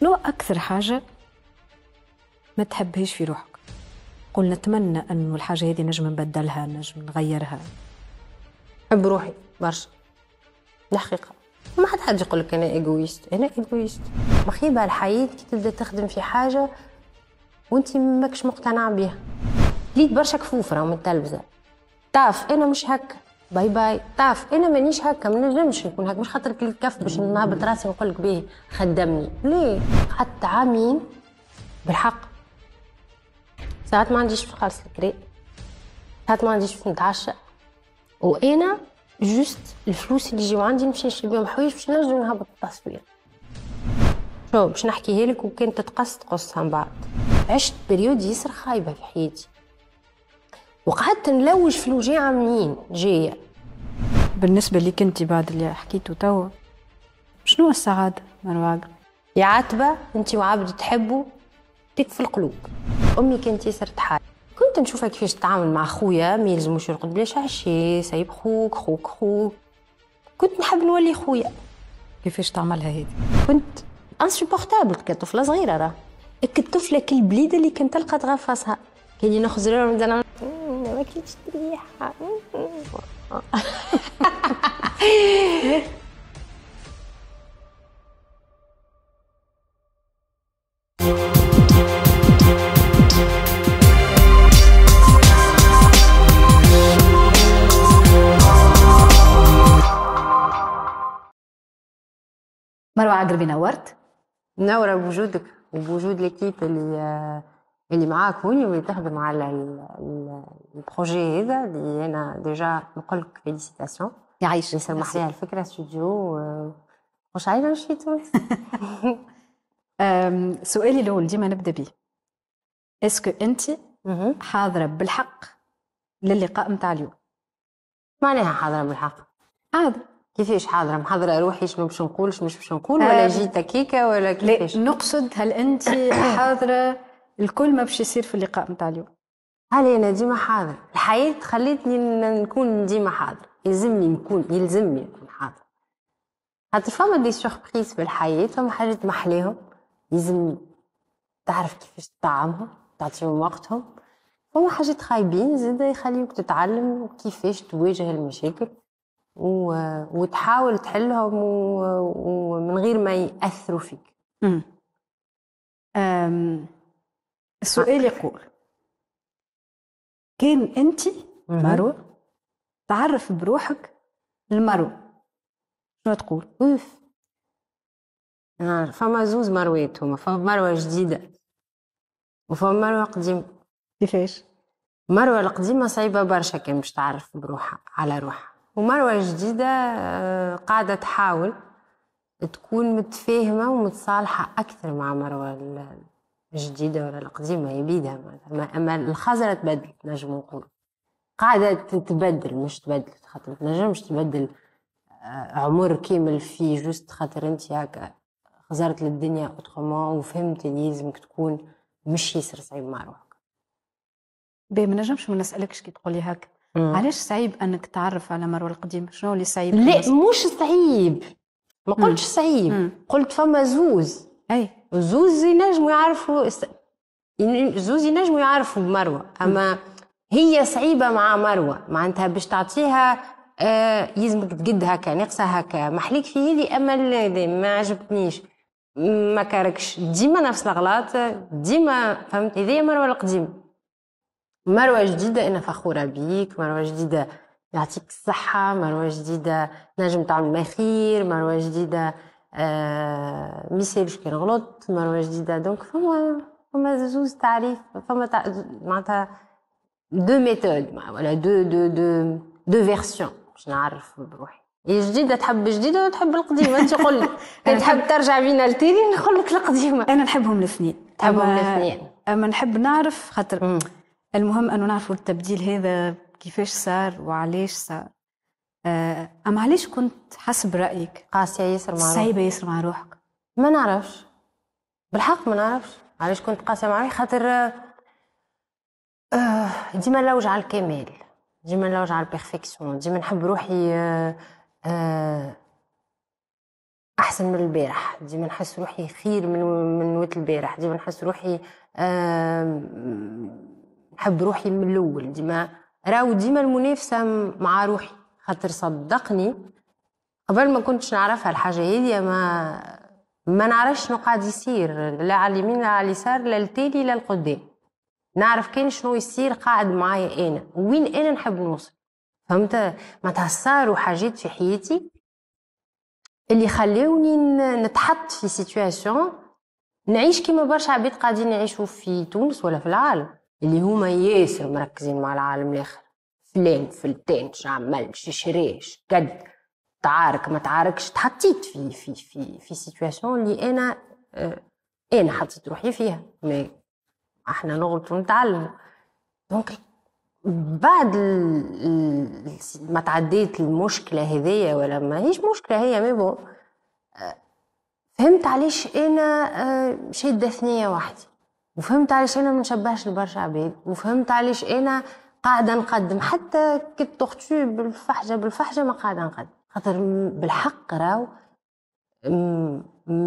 شنو أكثر حاجة ما تحبهاش في روحك؟ قل نتمنى أنه الحاجة هذه نجم نبدلها، نجم نغيرها. أحب روحي برشا الحقيقة، ما حد يقول لك أنا إيجويست. أنا إيجويست مخيبة الحياة كي تبدأ تخدم في حاجة وأنت ماكش مقتنعة بيها. ليت برشا كفوفة من التلفزة، تعرف أنا مش هكا، باي باي، تعرف أنا مانيش هكا، ما نجمش نكون هكا، مش خاطر كل الكف باش نهبط راسي ونقول لك باهي خدمني. ليه؟ قعدت عامين بالحق، ساعات ما عنديش في خالص الكري، ساعات ما عنديش في نتعشى، وانا جوست الفلوس اللي يجيو عندي نمشي نشري بيهم حوايج باش نجم نهبط التصوير. شو باش نحكيها لك وكان تتقص تقصها من بعد. عشت بريود ياسر خايبه في حياتي، وقعدت نلوج في الوجيعه منين جايه. بالنسبه لي كنتي بعد اللي حكيته توا، شنو السعاده مروه؟ يا عتبه انت وعبد تحبوا تكفي القلوب. امي كانت ياسر تحايل، كنت نشوفها كيفاش تتعامل مع خويا، ما يلزموش يرقد بلاش عشي، سايب خوك خوك خوك. كنت نحب نولي خويا. كيفاش تعملها هذه؟ كنت انسبورتابل كطفله صغيره، راه الطفله كل بليده اللي كنت تلقى تغفصها، كاني ناخذ راه ونبدا ما كنتش تريحها. مروة العقربي، نورت. منورة بوجودك وبوجود الكيب اللي معاك هوني واللي تخدم على البروجي هذا اللي انا ديجا نقول لك فيليسيتاسيون. يعيشك. يسمح ليها الفكرة استوديو مش عايزة نمشي تونس. سؤالي الأول ديما نبدا بيه، اسكو أنت حاضرة بالحق للقاء نتاع اليوم؟ معناها حاضرة بالحق؟ حاضرة. كيفاش حاضرة؟ محضرة روحي شنو باش نقول شنو مش باش نقول ولا جيت هكاكا ولا كيفاش؟ نقصد هل أنت حاضرة الكل ما باش يصير في اللقاء نتاع اليوم؟ هل أنا ديما حاضرة؟ الحياة خلتني نكون ديما حاضرة، يلزمني نكون حاضرة. خاطر فما دي سوربريز في الحياة، فما حاجات محليهم يلزم تعرف كيفاش تطعمهم، تعطيهم وقتهم. فما حاجات خايبين زادا يخليوك تتعلم كيفاش تواجه المشاكل وتحاول تحلهم ومن غير ما يأثروا فيك. السؤال يقول، كان أنت مروة تعرف بروحك المروة، شنو تقول؟ أوف، فما زوز مروات هما، فما مروة جديدة وفما مروة قديمة. كيفاش؟ مروة القديمة صعيبة برشا كان باش تعرف بروحها على روحها، ومروة جديدة قاعدة تحاول تكون متفاهمة ومتصالحة أكثر مع مروة الجديدة ولا القديمة. يبيدها أما الخزرة تبدلت، نجم نقول قاعدة تتبدل مش تبدلت، خاطر متنجمش تبدل عمر كامل في جوست، خاطر أنت هاكا خزرت للدنيا أوتخومون وفهمت اللي لازمك تكون مش ياسر صعيب مع روحك. باهي منجمش ما نسألكش كي تقولي هاكا، علاش صعيب انك تعرف على مروة القديمة؟ شنو اللي صعيب؟ لا مش صعيب، ما قلتش صعيب، قلت فما زوز. اي زوز ينجموا يعرفوا، زوز ينجموا يعرفوا مروة، اما هي صعيبة مع مروة، معناتها باش تعطيها يلزمك تقد هكا، ناقصة هكا، محليك في يدي، اما لا ما عجبتنيش، ما كاركش، ديما نفس الغلط، ديما فهمت. هذه مروة القديمة. مروة جديدة أنا فخورة بيك، مروة جديدة يعطيك الصحة، مروة جديدة نجم تعمل ما خير، مروة جديدة ما يسالوش كي نغلط، مروة جديدة. دونك فما زوز تعريف، فما معناتها دو ميثود ولا دو دو دو دو فيرسيون باش نعرف بروحي. الجديدة تحب الجديدة ولا تحب القديمة؟ أنت قول لي، تحب ترجع بينا لتالي نقول لك القديمة. أنا نحبهم الاثنين. تحبهم الاثنين؟ أما نحب نعرف، خاطر المهم أنه نعرفوا التبديل هذا كيفاش صار وعليش صار. أما علاش كنت حسب رأيك قاسية ياسر مع روحك، صعيبة ياسر مع روحك؟ ما نعرفش بالحق، ما نعرفش علاش كنت قاسية مع روحي، خاطر ديما نلوج على الكمال، ديما نلوج على البيرفكسيون، ديما نحب روحي أحسن احسن من البارح، ديما نحس روحي خير من وقت البارح، ديما نحس روحي نحب روحي من الاول، ديما راهو ديما المنافسه مع روحي، خاطر صدقني قبل ما كنتش نعرفها الحاجه هذه، ما نعرفش شنو قاعد يصير لا على اليمين لا على اليسار لا لتالي لا لقدام، نعرف كان شنو يصير قاعد معايا انا وين انا نحب نوصل، فهمت؟ معناتها صاروا حاجات في حياتي اللي خلاوني نتحط في سيتواسيون نعيش كيما برشا عباد قاعدين يعيشوا في تونس ولا في العالم، اللي هما ياسر مركزين مع العالم الاخر، فلان فلتان شعمل شريش قد تعارك ما تعاركش، تحطيت في في في في سيتواسيون اللي انا حطيت روحي فيها، مي احنا نغلط ونتعلم. دونك بعد ما تعديت المشكله هذيا ولا ماهيش مشكله هي، مي بون فهمت علاش انا شاده ثنيه وحدي، وفهمت علاش انا ما نشبهش لبرشا عباد، وفهمت علاش انا قاعده نقدم حتى كي التورتو بالفحجه ما قاعده نقدم، خاطر بالحق راهو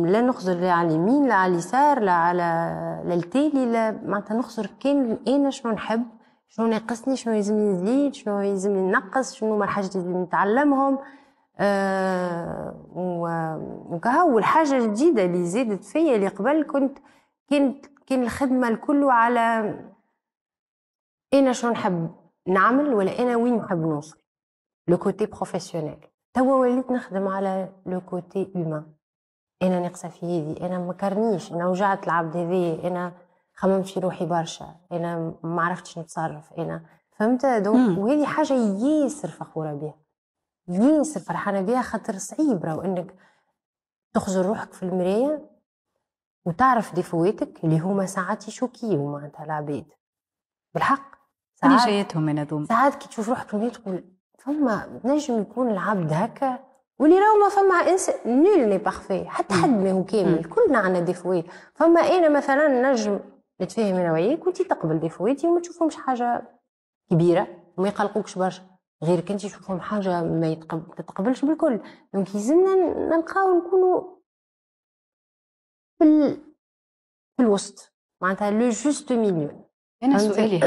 لا نخزر لا على اليمين لا على اليسار لا على للتالي، لا معناتها نخزر كان انا شنو نحب، شنو ناقصني، شنو لازمني نزيد، شنو لازمني ننقص، شنو هما الحاجات اللي لازم نتعلمهم، وكهو الحاجه الجديده اللي زادت فيا اللي قبل كان الخدمه الكل على انا شنو نحب نعمل ولا انا وين نحب نوصل، لو كوتي بروفيسيونيل. توا وليت نخدم على لو كوتي هومان، انا ناقصه في هذه، انا ما كرنيش، انا وجعت العبد هذايا، انا خممت في روحي برشا، انا ما عرفتش نتصرف، انا فهمت. دونك وهذه حاجه ياسر فخوره بها، ياسر فرحانه بها، خاطر صعيب راهو انك تخزر روحك في المرايه وتعرف ديفواتك اللي هما ساعات يشوكيو معناتها العباد بالحق، ساعات جايتهم انا دوم، ساعات كي تشوف روحك في المرايه تقول فما نجم يكون العبد هكا، واللي راهو ما فما انسان نول ني بارفي، حتى حد ماهو كامل، كلنا عندنا ديفوات، فما انا مثلا نجم نتفاهم انا وياك وانت تقبل ديفواتي وما تشوفهمش حاجه كبيره وما يقلقوكش برشا، غيرك انت تشوفهم حاجه ما تتقبلش بالكل، دونك يلزمنا نلقاو نكونوا في الوسط معناتها لو جوست ميليو. انا سؤالي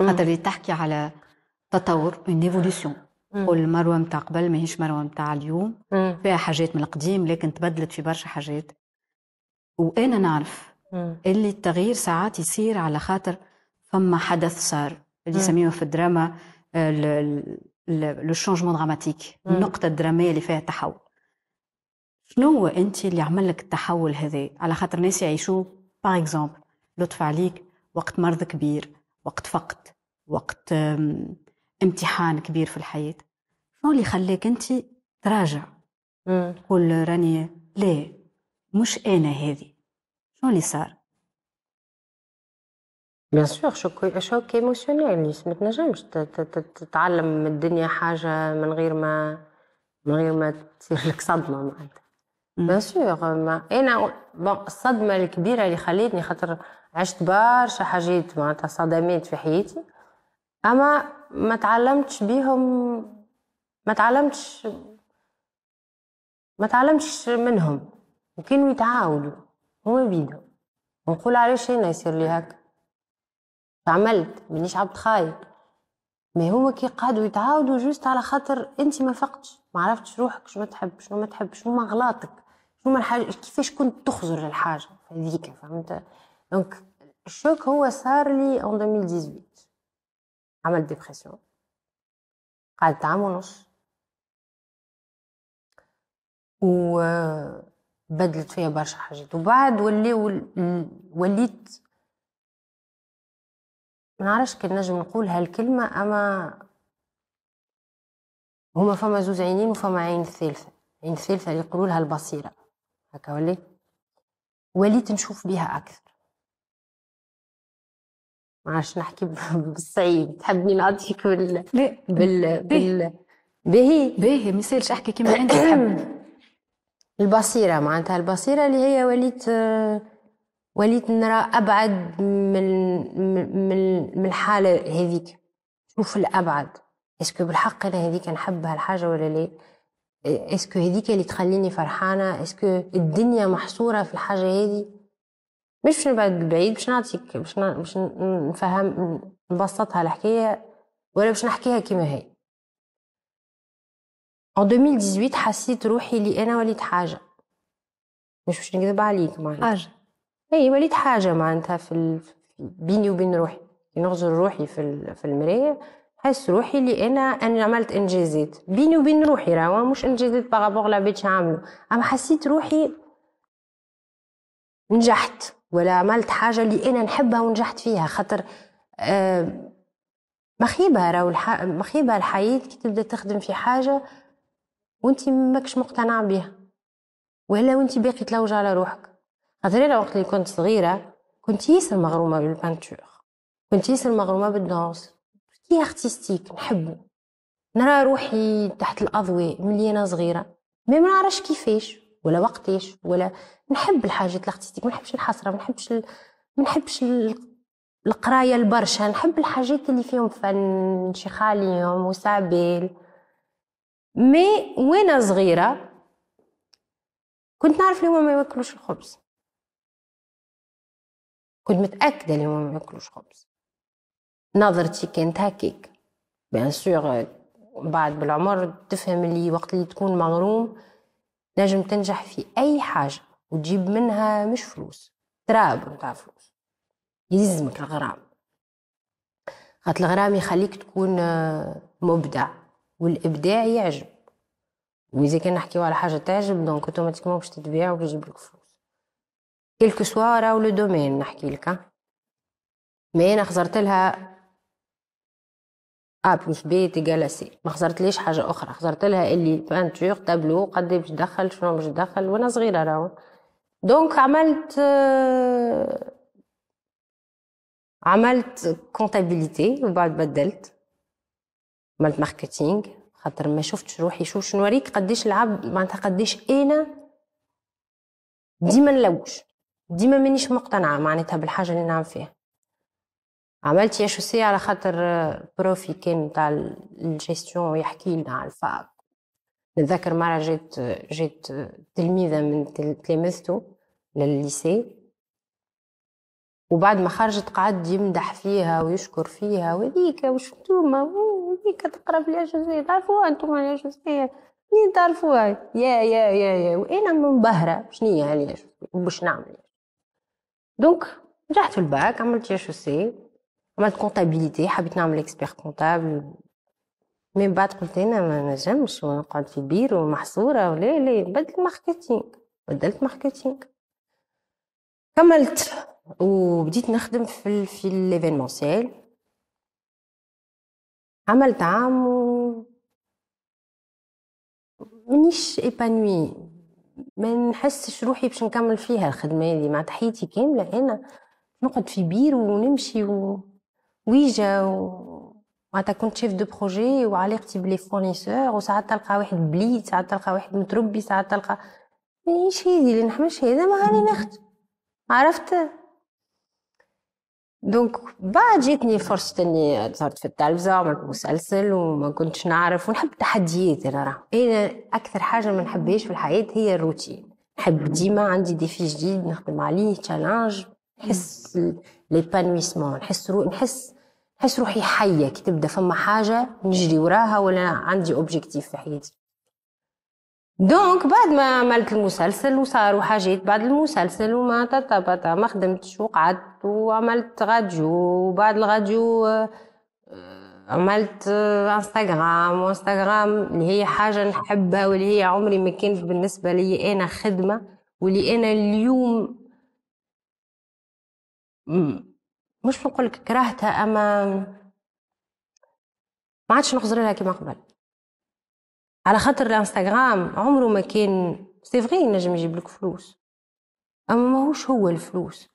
خاطر اللي تحكي على تطور اون ايفوليسيون، والمروه نتاع قبل ماهيش مروه نتاع اليوم، فيها حاجات من القديم لكن تبدلت في برشا حاجات، وانا نعرف اللي التغيير ساعات يصير على خاطر فما حدث صار اللي يسميوه في الدراما لو شونجمون دراماتيك، النقطه الدراميه اللي فيها التحول. شنو هو انت اللي عمل لك التحول هذا؟ على خاطر الناس يعيشوه باغ اكزومبل لطف عليك وقت مرض كبير، وقت فقد، وقت امتحان كبير في الحياة، شنو اللي خلاك انت تراجع تقول راني لا مش انا هذه؟ شنو اللي صار؟ بيان سور شوك ايموسيونيل، ما تنجمش تتعلم من الدنيا حاجه من غير ما تصير لك صدمه معناتها، بيان سور. انا الصدمه الكبيره اللي خليتني، خاطر عشت برشا حاجات معناتها صدمات في حياتي، اما ما تعلمتش منهم، وكانوا يتعاونوا هما بيدهم، ونقول علاش انا يصير لي هكا، تعملت مانيش عبد خايب، ما هما كي قعدوا يتعاونوا جوست على خاطر انت ما فقتش، ما عرفتش روحك شنو تحب شنو ما تحبش، شنو ما غلطك، شنو ما الحاجه كيفاش كنت تخزر للحاجه هذيك، فهمت؟ دونك الشوك هو صار لي ان 2018، عملت ديبرسيون، قعدت عام ونص، وبدلت فيها برشا حاجات، وبعد وليت ما نعرفش كي نجم نقول هالكلمه، اما هما فما زوز عينين وفما عين ثالثه، عين ثالثه اللي يقولولها البصيره هكا، وليت نشوف بها اكثر، معاش نحكي بالصعيب، تحبني نعطيك بال باهي ما يصيرش احكي كيما انت تحب. البصيره معناتها البصيره اللي هي وليت نرى ابعد من الحاله هذيك، شوف الابعد، اسكو بالحق انا هذيك نحبها الحاجه ولا لا، اسكو هذيك اللي تخليني فرحانه؟ اسكو الدنيا محصوره في الحاجه هذه؟ مش باش نبعد بالبعيد باش نعطيك باش نفهم نبسطها الحكايه ولا باش نحكيها كيما هي. ان 2018 حسيت روحي اللي انا وليت حاجه، مش باش نكذب عليك معناتها حاجه، اي وليت حاجه معناتها في بيني وبين روحي، نغزر روحي في المرايه حس روحي اللي انا عملت انجازات بيني وبين روحي، راهو مش انجازات باغابوغ لعباد عملوا، اما حسيت روحي نجحت ولا عملت حاجه اللي انا نحبها ونجحت فيها. خاطر مخيبه راهو مخيبه الحياه كي تبدا تخدم في حاجه وانت ماكش مقتنعه بها ولا وانت باقي تلوج على روحك. خاطر انا وقت اللي كنت صغيره كنت ياسر مغرومه بالبانتور، كنت ياسر مغرومه بالدانس كي ارتستيك، نحبه نرى روحي تحت الاضواء ملي انا صغيره، ما نعرفش كيفاش ولا وقتاش، ولا نحب الحاجات الارتستيك، ما نحبش الحسره، ما نحبش القرايه البرشا، نحب الحاجات اللي فيهم فن شي خاليهم وسعبال. مي وانا صغيره كنت نعرف لي هما ما ياكلوش الخبز، كنت متاكده لي هما ما ياكلوش خبز، نظرتي كانت هكيك. بيان سور بعد بالعمر تفهم اللي وقت اللي تكون مغروم نجم تنجح في اي حاجه وتجيب منها مش فلوس، تراب نتاع فلوس، يلزمك الغرام، خاطر الغرام يخليك تكون مبدع والابداع يعجب، واذا كان نحكيو على حاجه تعجب دونك اوتوماتيكمون باش تتباع وتجيب لك فلوس كلكو سوا راهو لو دومين نحكي لك. ما انا خزرت لها ا بلس بي تيغال سي، ما خزرتليش حاجه اخرى، خزرت لها اللي بانتور تابلو قد باش تدخل شنو باش تدخل وانا صغيره راهو. دونك عملت كونتابيليتي وبعد بدلت عملت ماركتينغ، خاطر ما شفتش روحي. شوف نوريك قديش العبد معناتها قديش انا ديما نلوج، ديما مانيش مقتنعه معناتها بالحاجه اللي نعمل فيها. عملت يا شوسي على خاطر بروفي كان تاع الجيستيون يحكي لنا على الفاك، نتذكر مره جيت تلميذه من تلامذته للليسي، وبعد ما خرجت قعد يمدح فيها ويشكر فيها، وذيك واش نتوما وذيك تقرا بلي جوزي تعرفوها نتوما يا جوزي منين تعرفوها يا يا يا يا، وانا منبهره شنو هي هذه باش نعمل. دونك رجعت في الباك عملت يا شوسي، عملت كونتابيليتي، حبيت نعمل اكسبير كونتابل، من بعد قلت انا ما نجمش ونقعد في بير ومحصوره ولا لا، بدلت ماركتينغ. كملت وبديت نخدم في ليفينمونسيل، عملت عام و مانيش ايبانوي، ما نحسش روحي باش نكمل فيها الخدمه هذه مع تحياتي كامله، انا نقعد في بير ونمشي ويجا معناتها كنت شيف دو بروجي وعلاقتي بلي فورنيسور، وساعات تلقى واحد بليد، ساعات تلقى واحد متربي، ساعات تلقى مانيش هذي اللي نحملش، هذا ما هاني نخدم عرفت. دونك بعد جاتني فرصة اني ظهرت في التلفزة وعملت مسلسل وما كنتش نعرف، ونحب التحديات. انا راه انا اكثر حاجة ما نحبهاش في الحياة هي الروتين، نحب ديما عندي ديفي جديد نخدم عليه، تشالنج، نحس ليبانويسمون، نحس روحي حيه كي تبدا فما حاجه نجري وراها ولا عندي اوبجيكتيف في حياتي. دونك بعد ما عملت المسلسل وصاروا حاجات بعد المسلسل وما تطبطا ما خدمتش، وقعدت وعملت راديو، وبعد الراديو عملت انستغرام، وانستغرام اللي هي حاجه نحبها واللي هي عمري ما كانت بالنسبه لي انا خدمه، واللي انا اليوم مش نقولك كرهتها اما ما عادش نخزر لها كيما قبل، على خاطر الانستغرام عمره ما كان سي فري ينجم يجيب لك فلوس، اما ماهوش هو الفلوس،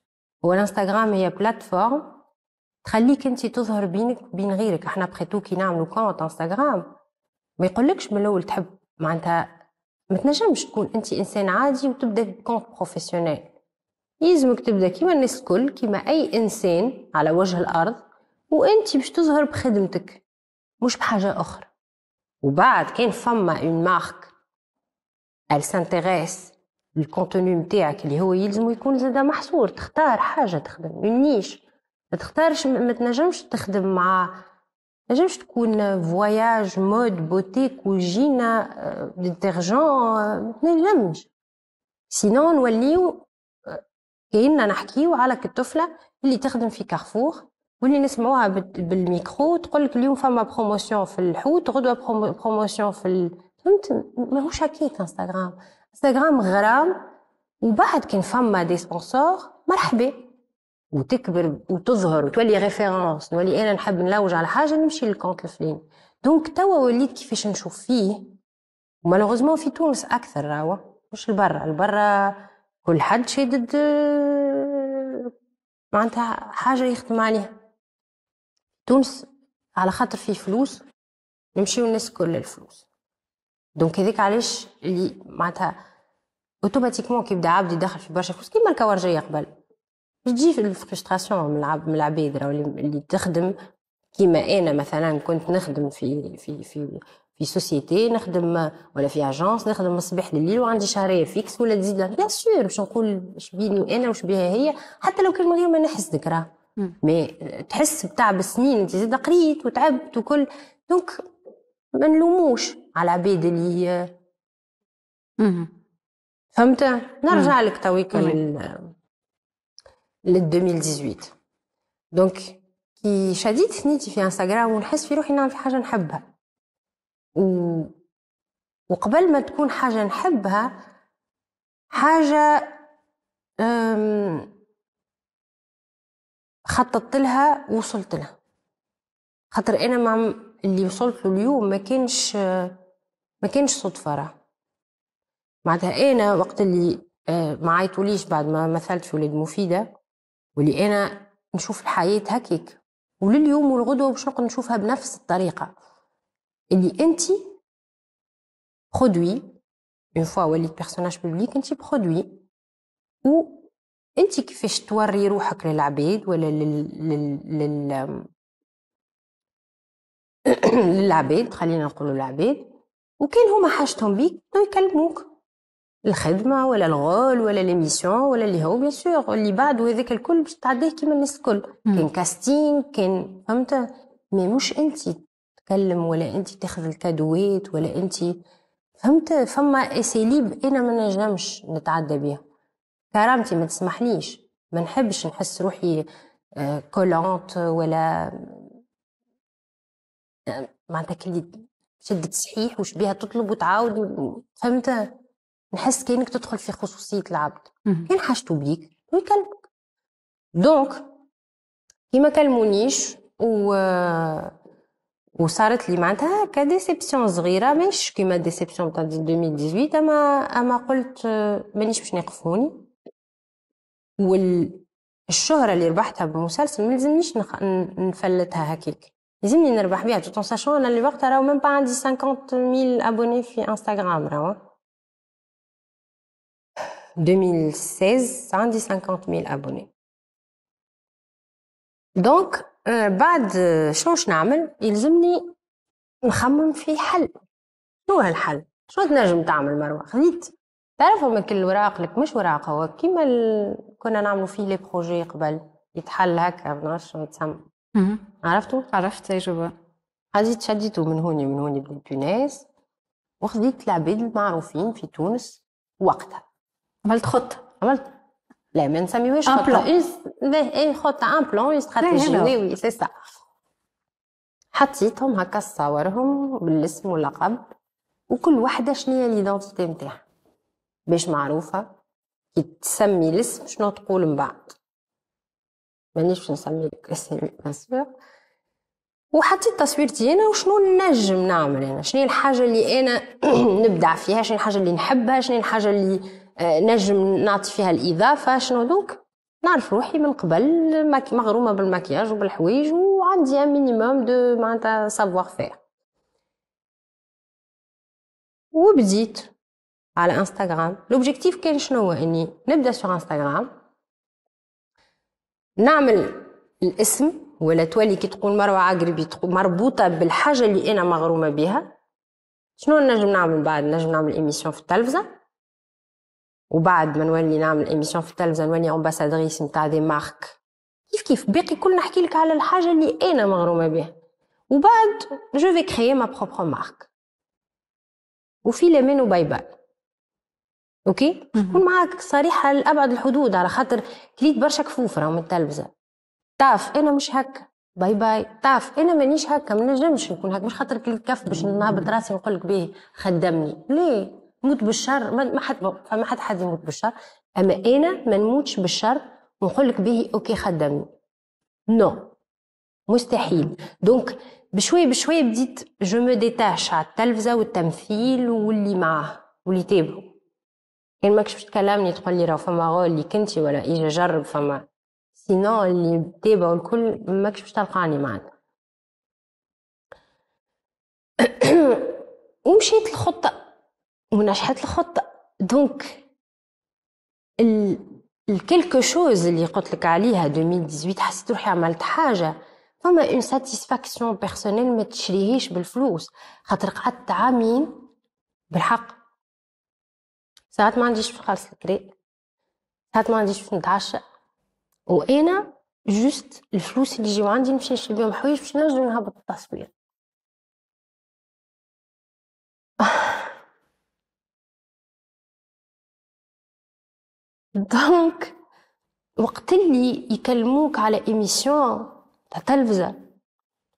هو الانستغرام هي بلاتفورم تخليك انت تظهر بينك بين غيرك. احنا بخيتو كي نعملوا كونت انستغرام ما يقولكش من الاول تحب معناتها ما تنجمش تكون انت انسان عادي وتبدا بكونت بروفيسيونيل، يلزمك تبدا كيما الناس الكل كيما اي انسان على وجه الارض، وانت باش تظهر بخدمتك مش بحاجه اخرى. وبعد كان فما اون مارك s'intéresse للكونتوني متاعك اللي هو يلزم يكون زاده محصور. تختار حاجه تخدم منيش، ما تختارش، ما تنجمش تخدم مع، ما تنجمش تكون فواياج مود بوتي كوجينا ديترجون، ما نلمش سينو نوليو كايننا نحكيو على الطفله اللي تخدم في كارفور واللي نسمعوها بالميكرو تقولك اليوم فما بروموسيون في الحوت، غدوه بروموسيون في فهمت؟ ماهوش هكاك انستغرام. انستغرام غرام، وبعد كان فما دي سبونسور مرحبا، وتكبر وتظهر وتولي ريفيرونس، نولي انا نحب نلوج على حاجه نمشي للكونت الفلاني. دونك توا وليت كيفاش نشوف فيه، ومالوغوزمون في تونس اكثر راهو، مش البرا. البرا كل حد شادد معناتها حاجه يخدم عليها. تونس على خاطر فيه فلوس نمشيو الناس كل الفلوس، دونك هذيك علاش اللي معناتها اوتوماتيكمون كيبدا عبد يدخل في برشا فلوس كيما الكورجيه قبل، تجي في الفرستراسيون من العباد راهو اللي تخدم. كيما انا مثلا كنت نخدم في في في في سوسيتي، نخدم ولا في اجانس، نخدم من الصباح لليل وعندي شهريه فيكس ولا تزيد لها بيان سور، باش نقول اش بيني انا واش بيها هي، حتى لو كان من غير ما نحس ذكرى مي تحس بتعب السنين انت زاد قريت وتعبت وكل. دونك ما نلوموش على العباد اللي فهمت. نرجع لك تويكا لل 2018 دونك كي شديت ثنيتي في انستغرام ونحس في روحي نعمل في حاجه نحبها، وقبل ما تكون حاجه نحبها حاجه خططت لها ووصلت لها. خاطر انا مع اللي وصلت له اليوم ما كانش صدفه راه، معناتها انا وقت اللي ما عيطوليش بعد ما مثلت في ولاد مفيده، واللي انا نشوف الحياه هكيك ولليوم والغدوه باش نقعد نشوفها بنفس الطريقه اللي انت برودوي. اون فوا وليت بيرسوناج بوبليك انت برودوي، و انت كيفاش توري روحك للعباد ولا للعباد، خلينا نقولوا العباد، وكان هما حاجتهم بيك بداو يكلموك الخدمه ولا الغول ولا ليميسيون ولا اللي هو بيان سور اللي بعده هذاك الكل باش تعديه كيما الناس الكل. كان كاستينغ كان فهمت، مي مش انت تكلم ولا انت تاخذ الكادوات ولا انت فهمت. فما اساليب انا ما نجمش نتعدى بيها، كرامتي ما تسمحليش، ما نحبش نحس روحي كولونت ولا معناتها كي شدت صحيح وش بيها تطلب وتعاود فهمت. نحس كأنك تدخل في خصوصية العبد، كان حاجته بيك ويكلمك. دونك كيما كلمونيش وصارت لي معناتها كديسيبسيون صغيرة، مش كيما ديسيبسيون تاع 2018، أما قلت مانيش باش نقفوني، والشهرة اللي ربحتها بالمسلسل ملزمنيش نفلتها هكيك، لازمني نربح بيها توتون ساشون أنا اللي وقتها راهو ميم با عندي 50,000 أبوني في انستغرام، راهو 2016 عندي 50,000 أبوني. دونك بعد شنوش نعمل؟ يلزمني نخمم في حل. شنو هالحل؟ شنو تنجم تعمل مروة؟ خذيت تعرف هما كل وراق لك مش وراق، هو كيما كنا نعملوا فيه لي بروجي قبل يتحل هكا بنعرف شنو يتسمى. عرفتوا؟ عرفت أيوة. خذيت شديته من هوني بديت تونس، وخذيت العباد المعروفين في تونس وقتها. عملت خطة، لا ما نسميوهاش خطة، خطة ان بلون استراتيجي، وي سي سا. حطيتهم هكا صورهم بالاسم واللقب، وكل وحدة شنيا ليدونتيتي نتاعها باش معروفة كي تسمي الاسم شنو تقول من بعد. مانيش باش نسميلك اسمي بيان سور، وحطيت تصويرتي انا وشنو نجم نعمل انا، شنو الحاجة اللي انا نبدع فيها، شنو الحاجة اللي نحبها، شنو الحاجة اللي نجم نعطي فيها الإضافة شنو. دونك نعرف روحي من قبل مغرومة بالماكياج وبالحوايج، وعندي ان مينيموم دو معناتها سافوار فير، وبديت على انستغرام. لوبجيكتيف كان شنو؟ اني نبدا سور انستغرام نعمل الاسم ولا تولي كي تقول مروة عقربي مربوطة بالحاجة اللي انا مغرومة بها. شنو نجم نعمل بعد؟ نجم نعمل ايميسيون في التلفزة، وبعد ما نولي نعمل ايميسيون في التلفزه نولي امباسادريس نتاع دي مارك كيف كيف باقي كل نحكي لك على الحاجه اللي انا مغرومه بها وبعد جو في كريي ما بروبر مارك وفي لمن وباي باي اوكي كون معاك صريحه لابعد الحدود على خاطر كليت برشا كفوف راهم التلفزه تعرف انا مش هكا باي باي تعرف انا مانيش هكا ما نجمش نكون هكا مش خاطر كليت كف باش نهبط راسي ونقول لك بيه خدمني ليه موت بالشر ما حد يموت بالشر اما انا ما نموتش بالشر ونقول لك به اوكي خدمني نو مستحيل دونك بشويه بشويه بديت جو مو ديتاش على التلفزه والتمثيل واللي معاه واللي تابعه كان ماكش باش تكلمني تقول لي راه فما غول اللي كنتي ولا اجي جرب فما سينو اللي تابعوا الكل ماكش باش تلقاني معنا ومشيت الخطه ونجحت الخطه دونك الكلكو شوز اللي قلت لك عليها 2018 حسيت روحي عملت حاجه فما اون ساتيسفاكسيون بيرسونيل ما تشريهيش بالفلوس خاطر قعدت عامين بالحق ساعات ما عنديش فلوس الكري ساعات ما عنديش فلوس نتعشى وانا جوست الفلوس اللي يجيو عندي نمشي نشري بهم حوايج باش نجم نهبط التصوير دونك وقت اللي يكلموك على ايميسيون تاع تلفزه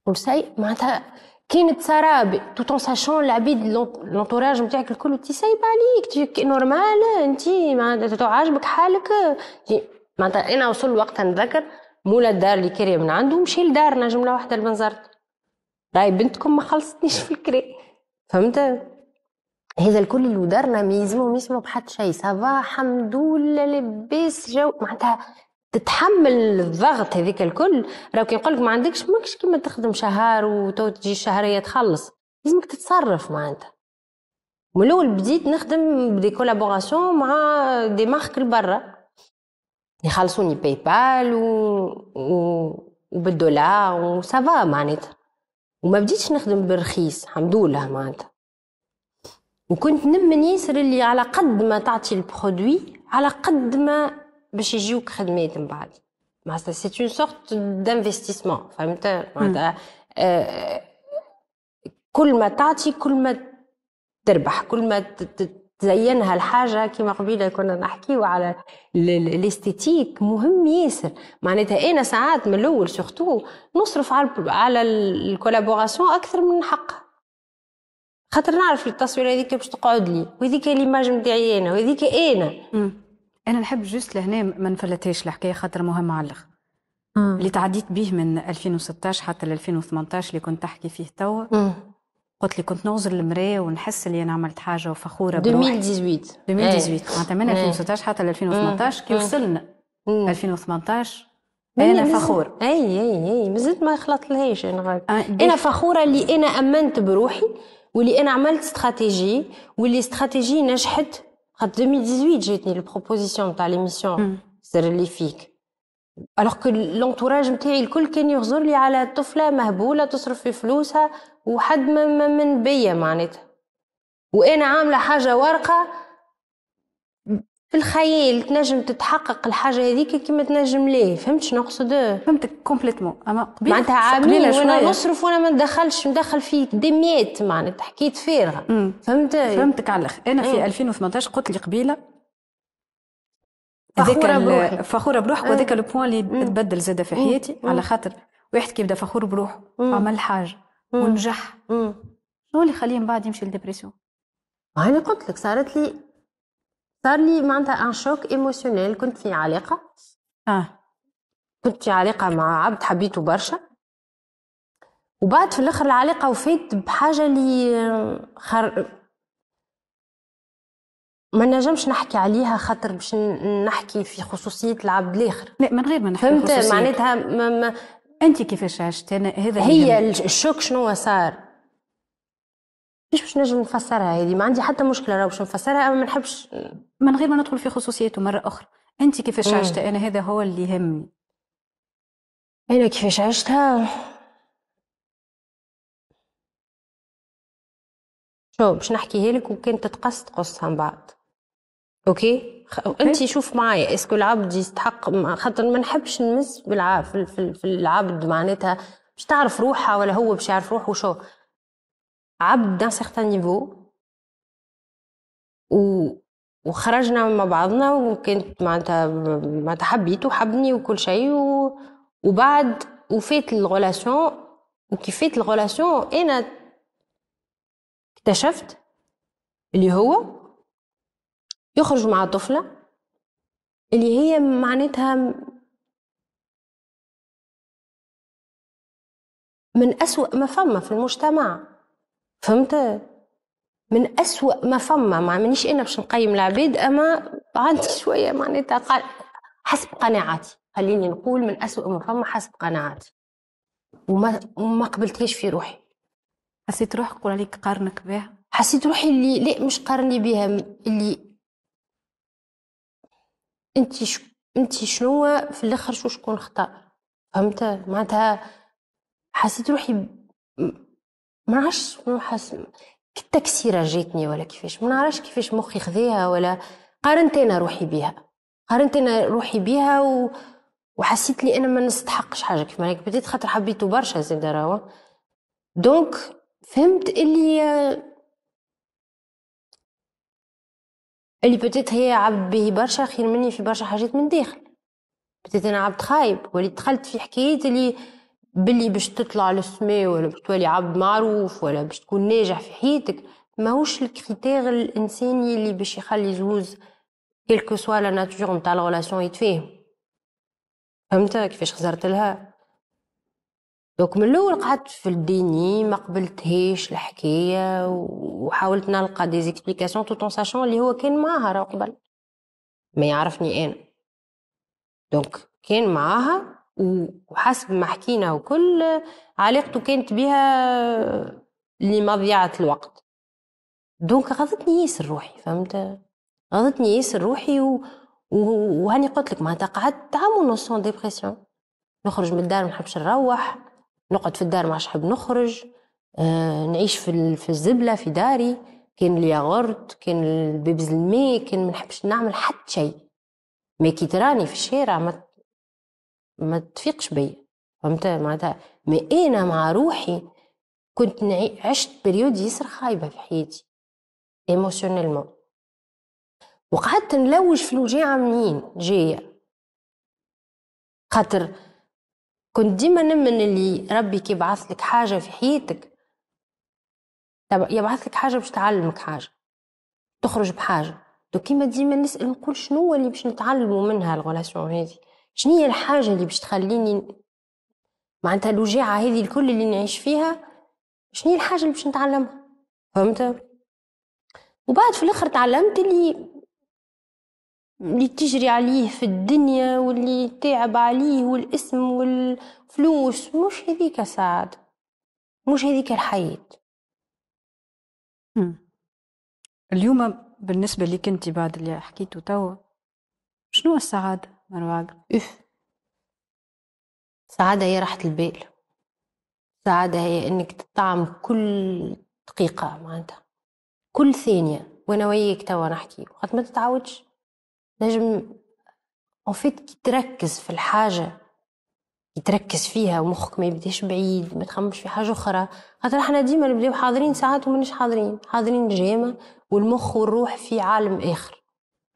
والساي معناتها كاين تسرابي توتون ساشون العبيد لونتوراج نتاعك الكل تسايب عليك تجيك نورمال انت معناتها تعجبك حالك معناتها انا وصل الوقت نتذكر مولا الدار اللي كري من عنده مشي لدارنا جمله واحده لبنزرت راي بنتكم ما خلصتنيش في الكري فهمت هذا الكل اللي ودارنا ما يسمو بحد شيء صباح الحمد لله لباس جو معناتها تتحمل الضغط هذيك الكل راهو كي نقولك ما عندكش ماكش كيما تخدم شهر وتو تجي الشهريه تخلص لازمك تتصرف معناتها من الاول بديت نخدم بدي كولابوراسيون مع دي مارك لبرا يخلصوني باي بال وبالدولار وصباح معناتها وما بديتش نخدم برخيص الحمد لله معناتها وكنت نمن ياسر اللي على قد ما تعطي البرودوي على قد ما باش يجيوك خدمات من بعد معناتها سي اون سورت دانفستيسمون فهمت معناتها كل ما تعطي كل ما تربح كل ما تزينها الحاجه كما قبيله كنا نحكيو على الاستيتيك مهم ياسر معناتها انا ساعات من الاول سورتو نصرف على الكولابوراسيون اكثر من حقها خاطر نعرف التصوير هذيك باش تقعد لي وهذيك ليماج نتاعي انا وهذيك انا نحب جوست لهنا ما نفلتهاش الحكايه خاطر مهمه على الاخر اللي تعديت به من 2016 حتى ل 2018 اللي كنت تحكي فيه توا قلت لي كنت نوزر المرايه ونحس اللي انا عملت حاجه وفخوره بروحي 2018 معناتها من 2016 حتى ل 2018 كي وصلنا 2018 انا فخور اي مازلت ما خلطلهاش انا فخوره اللي انا امنت بروحي واللي انا عملت استراتيجي واللي استراتيجي نجحت خاطر 2018 جاتني البروبوزيسيون نتاع ليميسيون سر اللي فيك alors que l'entourage نتاعي الكل كان يغزر لي على طفله مهبوله تصرف في فلوسها وحد ما من بيا معناتها وانا عامله حاجه ورقه في الخيال تنجم تتحقق الحاجه هذيك كيما تنجم ليه فهمت شنو نقصد فهمتك كومبليتمون اما قبل معناتها عاملين وانا نصرف وانا ما ندخلش ندخل في دميات معناتها حكيت فارغه فهمتك على الاخر انا في 2018 قلت لي قبيله هذاك فخوره بروحك وهذاك لو بوان اللي تبدل زاده في حياتي على خاطر واحد كي يبدا فخور بروحه عمل حاجه ونجح شنو اللي يخليه من بعد يمشي للديبرسيون انا قلت لك صارت لي صار لي معناتها ان شوك ايموشنيل كنت في علاقه كنت في علاقه مع عبد حبيته برشا وبعد في الاخر العلاقه وفات بحاجه لي ما نجمش نحكي عليها خاطر باش نحكي في خصوصيه العبد الاخر لا من غير ما نحكي فهمت خصوصية. معناتها انت كيفاش عشت انا هذا هي الشوك شنو صار باش نجم نفسرها هذه ما عندي حتى مشكله راه باش نفسرها اما ما نحبش من غير ما ندخل في خصوصيته مره اخرى انت كيفاش عشتها انا هذا هو اللي يهمني انا كيفاش عشتها شو باش نحكيها لك وكان تتقص تقصها من بعد اوكي انت شوف معايا اسكو العبد يستحق، خاطر ما نحبش نمس بالعافيه في العبد، معناتها باش تعرف روحها ولا هو باش يعرف روحه. شو عبد دان سيغتان نيفو وخرجنا مع بعضنا، وكنت معناتها ما حبيته وحبني وكل شيء، وبعد وفات الغولاسيون، وكي فات الغولاسيون انا اكتشفت اللي هو يخرج مع طفلة اللي هي معناتها من أسوأ ما فما في المجتمع، فهمت؟ من أسوأ ما فما. ما منيش أنا باش نقيم العباد، أما عندي شوية معناتها حسب قناعاتي، خليني نقول من أسوأ ما فما حسب قناعاتي، وما قبلتهاش في روحي. حسيت روحك قول عليك قارنك بها؟ حسيت روحي اللي لا مش قارني بها، اللي انتي شنو في الاخر شو شكون خطأ، فهمت؟ معناتها حسيت روحي ما نعرفش شنو حس، التكسيره جاتني ولا كيفاش، ما نعرفش كيفاش مخي خذيها، ولا قارنت انا روحي بيها، وحسيت لي انا ما نستحقش حاجه كيف ما هيك بديت، خاطر حبيته برشا زيد راهو. دونك فهمت اللي بتيت هي عبد به برشا خير مني في برشا حاجات من داخل. بتيت انا عبد خايب، واللي دخلت في حكايات اللي باللي باش تطلع للسماء ولا باش تولي عبد معروف ولا باش تكون ناجح في حياتك، ماهوش الكريتير الانساني اللي باش يخلي زوز كيلكو سوا لا ناتور نتاع الغولاسيون يتفاهم. فهمت كيفاش خزرت لها؟ دونك من الاول قعدت في الديني، ما قبلتهاش الحكايه، وحاولت نلقى دي زيكسبليكاسيون تو طون ساشون اللي هو كان معاها راه قبل ما يعرفني انا، دونك كان معاها، وحسب ما حكينا وكل علاقته كانت بها لمضيعه الوقت. دونك غضتني ياسر روحي، فهمت؟ غضتني ياسر روحي، وهاني قلت لك معناتها قعدت عام ونص سون ديبرسيون، نخرج من الدار ما نحبش نروح، نقعد في الدار ما نحب نخرج، نعيش في الزبله في داري، كان الياغورت كان البيبز الماء، كان ما نحبش نعمل حتى شيء، ما كي تراني في الشارع ما تفيقش بيا، فهمت؟ معناتها ما انا مع روحي كنت عشت بريود ياسر خايبه في حياتي ايموشنيلمون، وقعدت نلوج في الوجيعه منين جايه، خاطر كنت ديما نمن اللي ربي كي يبعث لك حاجه في حياتك يبعث لك حاجه باش تعلمك حاجه، تخرج بحاجه. دوك كيما ديما نسال نقول شنو اللي باش نتعلموا منها الغولاسيون هذه، شنو هي الحاجه اللي باش تخليني معناتها الوجيعه هذه الكل اللي نعيش فيها، شنو هي الحاجه اللي باش نتعلمها، فهمت؟ وبعد في الاخر تعلمت اللي تجري عليه في الدنيا واللي تعب عليه والاسم والفلوس مش هذيك سعادة، مش هذيك الحياة. اليوم بالنسبة لك انت بعد اللي حكيته توا، شنو السعادة مروة؟ السعادة هي راحة البال، السعادة هي انك تطعم كل دقيقة معناتها كل ثانية وانا وياك توا نحكي، وقت ما تتعودش نجم أوفيت كي تركز في الحاجة كي تركز فيها ومخك ما يبداش بعيد، ما تخمش في حاجة أخرى، خاطر احنا ديما نبداو حاضرين ساعات وماناش حاضرين الجامة، والمخ والروح في عالم آخر،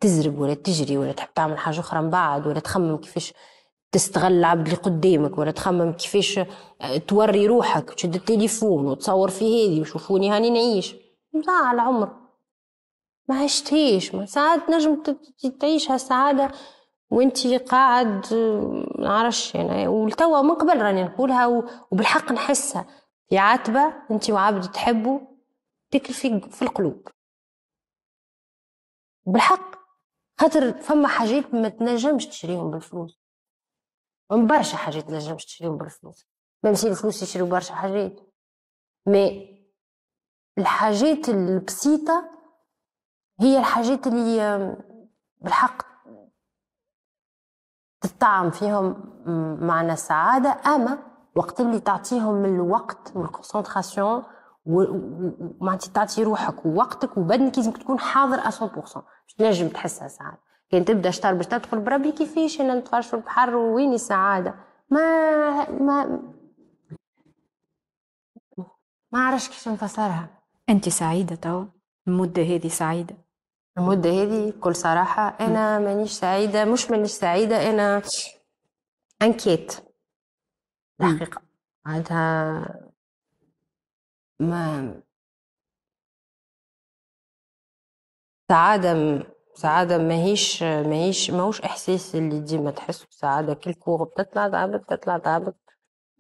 تزرب ولا تجري ولا تحب تعمل حاجة أخرى من بعد، ولا تخمم كيفاش تستغل العبد اللي قدامك، ولا تخمم كيفاش توري روحك، تشد التليفون وتصور في هذه وشوفوني هاني نعيش، مضاع العمر ما عشتيش. ساعات نجم تعيش هالسعادة وانتي قاعد نعرفش يعني، والتوا من قبل راني نقولها وبالحق نحسها، يا عاتبة انتي وعبد تحبوا تكل في القلوب بالحق، خاطر فما حاجات ما تنجمش تشريهم بالفلوس، من برشا حاجات تنجمش تشريهم بالفلوس، ما مشي الفلوس يشريو برشا حاجات، ما الحاجات البسيطة هي الحاجات اللي بالحق تطعم فيهم معنى السعادة، أما وقت اللي تعطيهم الوقت والكونسنتراسيون ومعناتها تعطي روحك ووقتك وبدنك لازم تكون حاضر 100% باش تنجم تحسها سعادة. كان تبدا شطر باش تقول بربي كيفاش انا نتفرج في البحر وين السعاده. ما عرفش كيفاش نفسرها. انت سعيده تو المده هذه؟ سعيده المده هذه بكل صراحه انا مانيش سعيده. مش مانيش سعيده، انا انكيت الحقيقه. عندها ما سعادة ماهوش إحساس اللي ديما تحسه. سعادة كل كوغ بتطلع تعبك.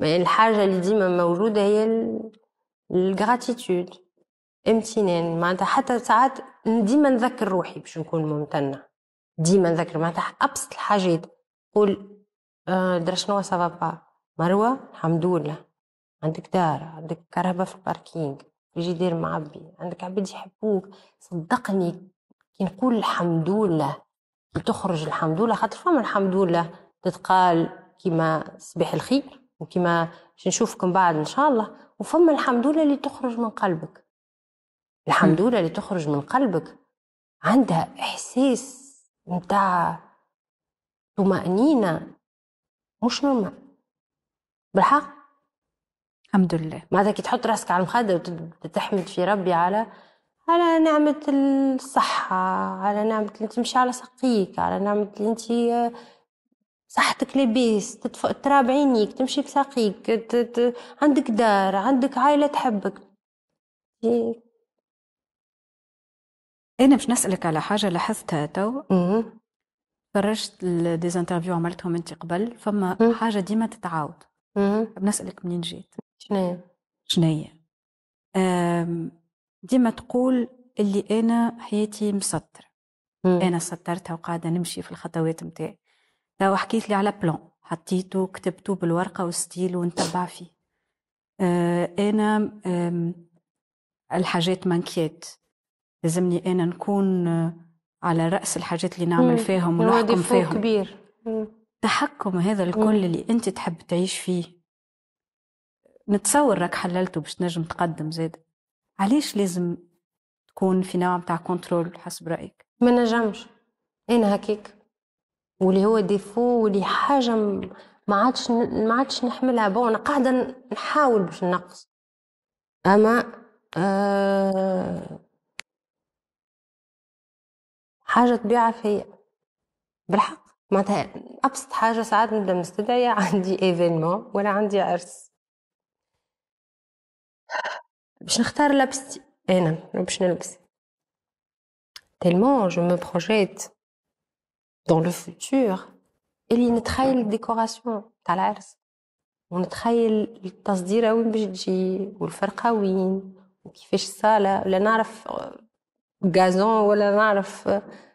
الحاجة اللي ديما موجودة هي الجراتيتود، امتنان. معناتها حتى ساعات ديما نذكر روحي باش نكون ممتنة، ديما نذكر معناتها أبسط الحاجات. قول درا شنوا سافا با مروة، الحمد لله عندك دار، عندك كرهبة في الباركينغ، الجدار معبي، عندك عباد يحبوك. صدقني كي نقول الحمد لله تخرج الحمد لله، خاطر فما الحمد لله تتقال كيما صباح الخير وكيما نشوفكم بعد ان شاء الله، وفما الحمد لله اللي تخرج من قلبك. الحمد لله اللي تخرج من قلبك عندها احساس نتاع طمأنينة مش نورمال بالحق. الحمد لله ماذا كي تحط راسك على المخده وتتحمد في ربي على نعمة الصحة، على نعمة اللي انت مشي على سقيك، على نعمة اللي انت صحتك لاباس، تراب عينيك، تمشي بساقيك، عندك دار، عندك عائلة تحبك. أنا باش نسألك على حاجة لاحظتها تو. تفرجت ديزانترفيو عملتهم انت قبل، فما حاجة ديما تتعاود. بنسألك منين جيت؟ شنية؟ ديما تقول اللي أنا حياتي مسطر، أنا سطرتها وقاعدة نمشي في الخطوات متاعي. تو حكيت لي على بلان حطيته كتبته بالورقة والستيل ونتبع فيه. أنا الحاجات منكيات، لازمني أنا نكون على رأس الحاجات اللي نعمل فيهم ونحكم فيهم كبير. تحكم هذا الكل اللي أنت تحب تعيش فيه، نتصور راك حللته باش تنجم تقدم زاد. علاش لازم تكون في نوع متاع كنترول حسب رأيك؟ ما نجمش أنا هكيك، واللي هو ديفو واللي حاجة ما عادش نحملها. بون أنا قاعدة نحاول باش ننقص، أما حاجة طبيعة فيا بالحق. معناتها أبسط حاجة ساعات نبدا مستدعية، عندي إيفينمون ولا عندي عرس، باش نختار لبستي انا باش نلبس. تellement je me projette dans le futur اللي نتخيل الديكوراسيون تاع العرس، ونتخيل التصديره وين باش تجي والفرقه وين وكيفاش الصاله، ولا نعرف غازون ولا نعرف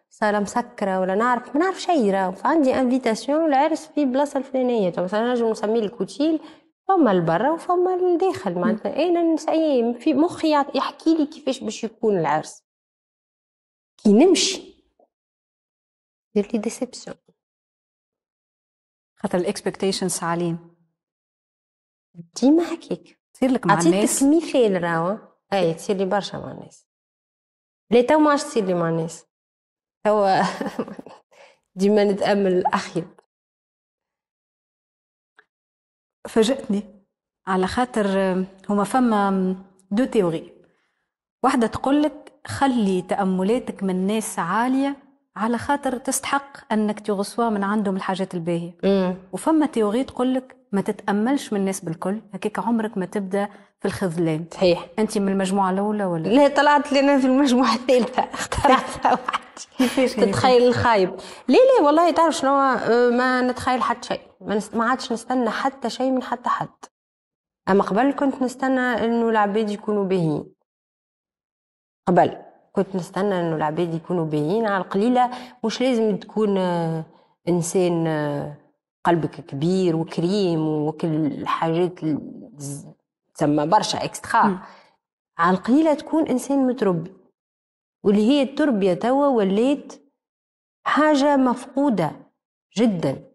صاله مسكره ولا نعرف ما نعرف شيء. فعندي انفيتاسيون العرس في بلاصه الفلانيه، مثلا نجم نسميه الكوتيل، فما البرا وفما الداخل. معناتها انا نسيم في مخي يحكي لي كيفاش باش يكون العرس. كي نمشي دير لي ديسيبسيون، خاطر الاكسبكتيشنز عالين ديما هكاك. تصير لك مع الناس، عطيتك مثال راهو، اي تصير لي برشا مع الناس. لا تو ما عادش تصير لي مع الناس، توا ديما نتامل الاخيب. فاجأتني على خاطر هما فما دو تيوري، واحدة تقولك خلي تأملاتك من الناس عالية على خاطر تستحق أنك تغسوا من عندهم الحاجات الباهية، وفما تيوري تقولك ما تتأملش من الناس بالكل، هكاك عمرك ما تبدأ في الخذلان. صحيح. أنت من المجموعة الأولى ولا؟ لا طلعت لنا في المجموعة الثالثة، اخترعتها وحدي. تتخيل الخايب؟ لا والله تعرف شنو، ما نتخيل حتى شيء، ما عادش نستنى حتى شيء من حتى حد. أما قبل كنت نستنى إنه العباد يكونوا باهيين، على القليلة. مش لازم تكون إنسان قلبك كبير وكريم وكل الحاجات تسمى برشا اكسترا. على القليلة تكون إنسان متربي، واللي هي التربية توا وليت حاجة مفقودة جدا.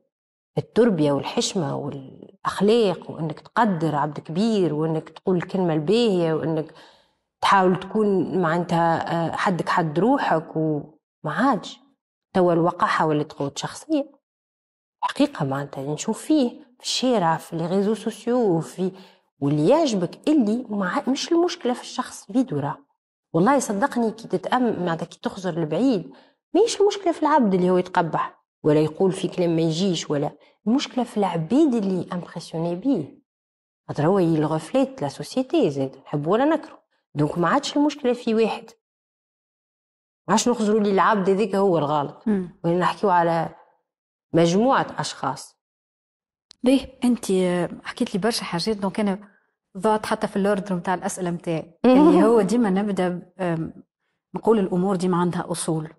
التربية والحشمة والأخلاق، وإنك تقدر عبد كبير، وإنك تقول الكلمة الباهية، وإنك تحاول تكون معناتها حدك حد روحك، وما عادش. توا الواقع حاولت تقود شخصية حقيقة، معناتها نشوف فيه في الشارع في الريزو سوسيو في واللي يعجبك اللي مش المشكلة في الشخص بيدو راه. والله صدقني كي تتأمل معناتها كي تخزر لبعيد ماهيش المشكلة في العبد اللي هو يتقبح ولا يقول في كلام ما يجيش، ولا المشكلة في العبيد اللي امبرسيوني بيه خاطر هو يلغفليت لا سوسيتي زاد نحبو ولا نكرو. دونك ما عادش المشكلة في واحد، ما عادش نخزروا لي العبد هذاك هو الغلط، ولا نحكيو على مجموعة أشخاص. ليه أنت حكيت لي برشا حاجات دونك أنا ضاعت حتى في الأوردر متاع الأسئلة متاعي اللي هو ديما نبدأ نقول الأمور ديما عندها أصول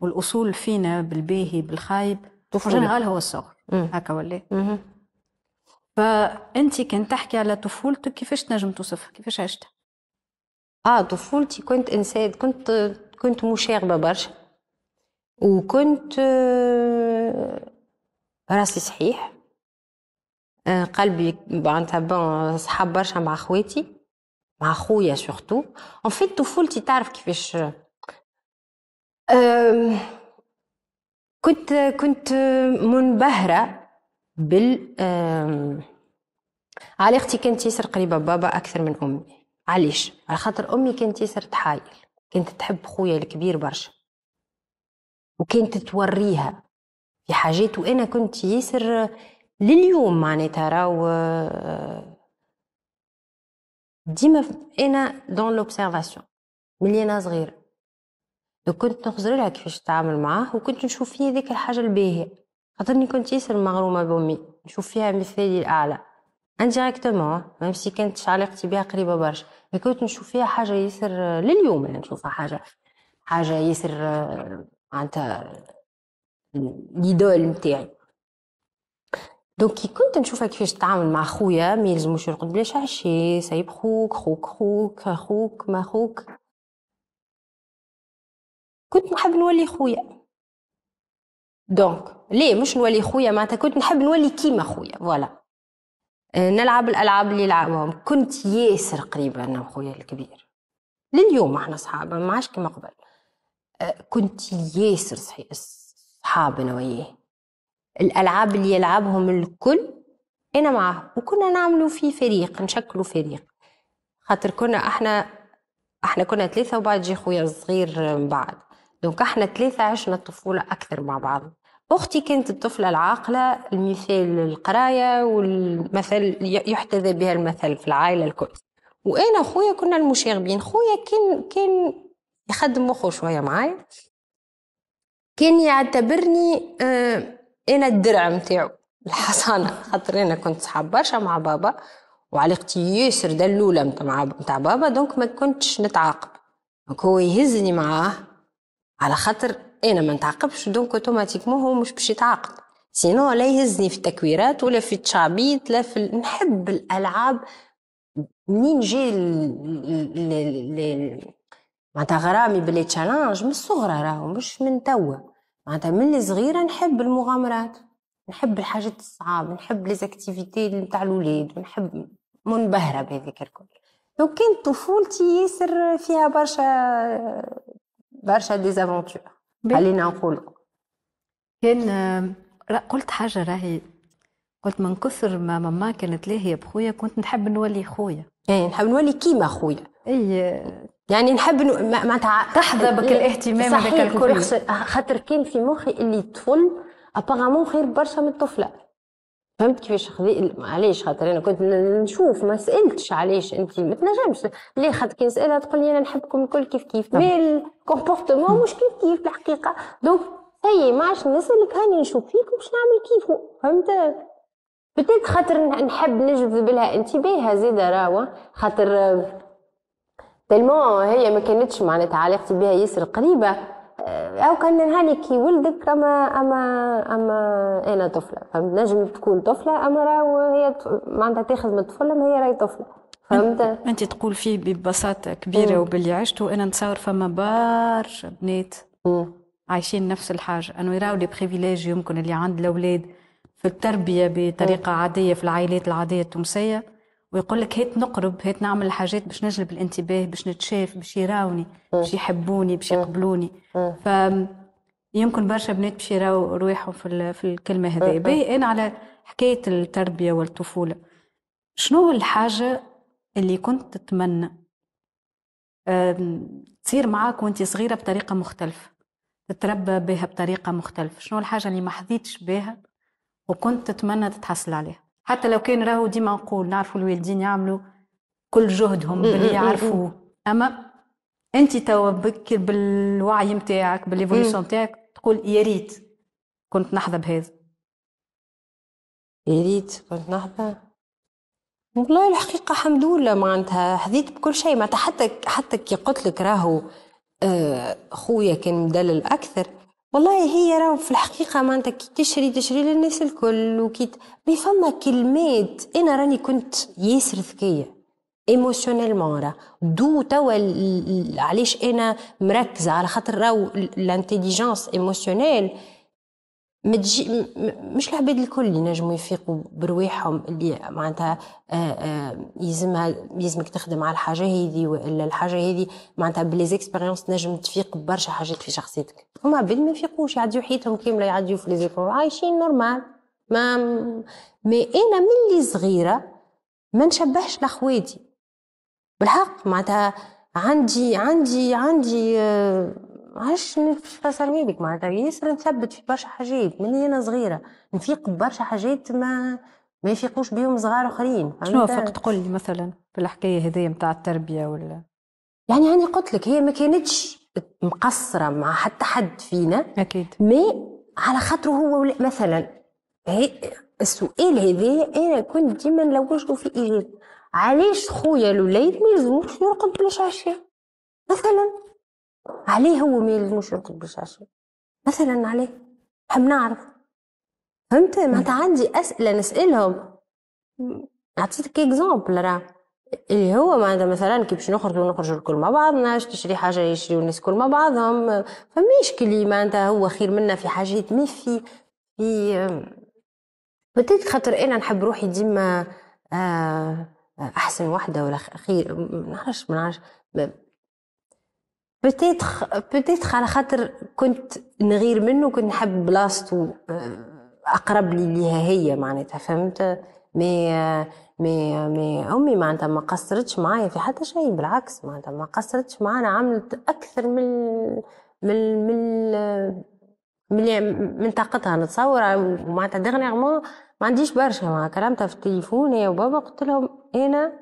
والأصول فينا بالباهي بالخايب وجنغال هو الصغر هكا ولا. فأنت كنت تحكي على طفولتك كيفاش تنجم توصفها كيفاش عشتها؟ طفولتي كنت إنسان كنت مشاغبة برشا وكنت راسي صحيح، قلبي معناتها بون صحاب برشا مع خواتي مع خويا سورتو. اون فيت طفولتي تعرف كيفاش كنت منبهرة بال علاقتي كانت ياسر قريبة بابا أكثر من أمي. علاش؟ على خاطر أمي كانت ياسر تحايل، كانت تحب خويا الكبير برشا وكانت توريها في حاجات وأنا كنت ياسر لليوم معناتها راهو ديما أنا دون لوبسيرفاسيون ملي أنا صغيرة. كنت نخزرلها كيفاش نتعامل معاه وكنت نشوف فيه ذيك الحاجة الباهية خاطرني كنت ياسر مغرومة بأمي نشوف فيها مثالي الأعلى indirectement même si كانت علاقتي بها قريبة برشا، كنت نشوف فيها حاجة ياسر لليوم أنا يعني نشوفها حاجة ياسر معناتها ليدول نتاعي. دونك كي كنت نشوفها كيفاش تتعامل مع خويا ما يلزموش يرقد بلا شعشي، سايب خوك ما خوك، كنت نحب نولي خويا. دونك ليه مش نولي خويا معناتها كنت نحب نولي كيما خويا فوالا، نلعب الالعاب اللي يلعبهم، كنت ياسر قريبه انا وخويا الكبير لليوم احنا صحاب ما عادش كيما قبل. كنت ياسر صحاب انا وياه، الالعاب اللي يلعبهم الكل انا معاه وكنا نعملوا فيه فريق نشكلوا فريق خاطر كنا احنا كنا ثلاثه وبعد جي خويا الصغير من بعد. دونك احنا ثلاثه عشنا الطفوله اكثر مع بعض. أختي كانت الطفلة العاقلة المثال القراية والمثل يحتذى بها المثل في العائلة الكل، وأنا خويا كنا المشاغبين. خويا كان يخدم مخه شوية معايا، كان يعتبرني أنا الدرع متاعو الحصانة خاطر أنا كنت صحاب برشا مع بابا وعلاقتي ياسر دلولة متاع بابا. دونك ما كنتش نتعاقب، هو يهزني معاه على خاطر انا ما نتعاقبش دونك اوتوماتيكمون هو مش باش يتعاقب، سينو لا يهزني في التكويرات ولا في التشعبيط لا في نحب الالعاب. منين جي معناتها غرامي باللي تشالنج من الصغرى راهو مش من توا معناتها من اللي صغيره نحب المغامرات نحب الحاجات الصعاب نحب لي زاكتيفيتي نتاع الولاد ونحب منبهره بهذيك الكل. دونك كانت طفولتي ياسر فيها برشا ديزافونتور. خلينا نقول كان قلت حاجه راهي قلت من كثر ما ماما كانت لاهيه بخويا كنت نحب نولي خويا، يعني نحب نولي كيما خويا اي يعني نحب معناتها تحظى بكل اهتمام هذاك الكل خاطر كان في مخي اللي الطفل ابارامون خير برشا من الطفله. فهمت كيفاش علاش خاطر انا كنت نشوف ما سالتش علاش انت ما تنجمش ليه خاطر كي نسالها تقول لي انا نحبكم الكل كيف كيف مي الكومبورتمون مش كيف كيف بالحقيقه. دونك هي ما عادش نسالك هاني نشوف فيك باش نعمل كيفو. فهمت بتات خاطر نحب نجذب لها انتباهها زاده راهو خاطر تلمون هي ما كانتش معناتها علاقتي بها ياسر قريبه او كان هاني كي ولدك اما انا طفله. فهمت نجم تكون طفله اما راهو هي معناتها تاخذ من الطفله ما هي راهي طفله. فهمت انت تقول فيه ببساطه كبيره وباللي عشته انا نتصور فما برشا بنات عايشين نفس الحاجه انه يراو لي بريفيليج يمكن اللي عند الاولاد في التربيه بطريقه عاديه في العائلات العاديه التونسيه ويقول لك هات نقرب هات نعمل حاجات باش نجلب الانتباه باش نتشاف باش يراوني باش يحبوني باش يقبلوني. ف يمكن برشا بنات باش يراو رويحهم في الكلمه هذه. باهي انا على حكايه التربيه والطفوله، شنو الحاجه اللي كنت تتمنى تصير معاك وانت صغيره بطريقه مختلفه، تتربى بها بطريقه مختلفه؟ شنو الحاجه اللي ما حظيتش بها وكنت تتمنى تتحصل عليها؟ حتى لو كان راهو ديما نقول نعرفوا الوالدين يعملوا كل جهدهم باللي يعرفوه، اما انت توا بكر بالوعي نتاعك بالليفوليسيون نتاعك تقول يا ريت كنت نحظى بهذا، يا ريت كنت نحظى. والله الحقيقه الحمد لله معناتها حظيت بكل شيء، معناتها حتى كي قلت لك راهو خويا كان مدلل اكثر. والله هي راهو في الحقيقه معناتها كي تشري للناس الكل، وكيت مي فما كلمات انا راني كنت ياسر ذكيه ايموشنيلمون، راه دو توا علاش انا مركزه على خاطر راهو الانتيليجونس ايموشنيل مش العباد الكل اللي نجموا يفيقوا برواحهم، اللي معناتها يلزمك تخدم على الحاجه هذه ولا الحاجه هذه، معناتها بلي زيكسبيريونس تنجم تفيق برشا حاجات في شخصيتك. هما عباد ما يفيقوش، يعديو حياتهم كامله يعديو في ليزيكرو عايشين نورمال. ما انا من اللي صغيره ما نشبهش لاخواتي بالحق، معناتها عندي عاش نفسرني بك معناتها ياسر نثبت في برشا حاجات ملي انا صغيره، نفيق برشا حاجات ما يفيقوش بيهم صغار اخرين. شنو فقت قل لي مثلا في الحكايه هذه نتاع التربيه ولا؟ يعني انا قلت لك هي ما كانتش مقصره مع حتى حد فينا اكيد، مي على خاطره هو مثلا السؤال هذا انا كنت ديما نلوجه في الاجابه، علاش خويا الوليد ما يلزموش يرقد بلاش عشاء مثلا؟ عليه هو ما يلزموش يرقد بلاش عشاء مثلا، عليه حم نعرف فهمت؟ معناتها عندي اسئله نسالهم. نعطيك اكزامبل، راه اللي هو معناتها مثلا كي باش نخرجوا الكل مع بعضنا، تشري حاجه يشريوا الناس كل مع بعضهم، فماش كلي معناتها هو خير منا في حاجات، ما في بتيت خاطر انا نحب روحي ديما احسن وحده ولا خير، ما نعرفش بتيت على خاطر كنت نغير منه، كنت نحب بلاصته اقرب لي ليها هي معناتها فهمت. مي امي معناتها ما قصرتش معايا في حتى شيء، بالعكس معناتها ما قصرتش معانا، عملت اكثر من طاقتها نتصور. ومعناتها دغنيغمون ما عنديش برشا مع كلامتها في التليفون يا بابا، قلت لهم انا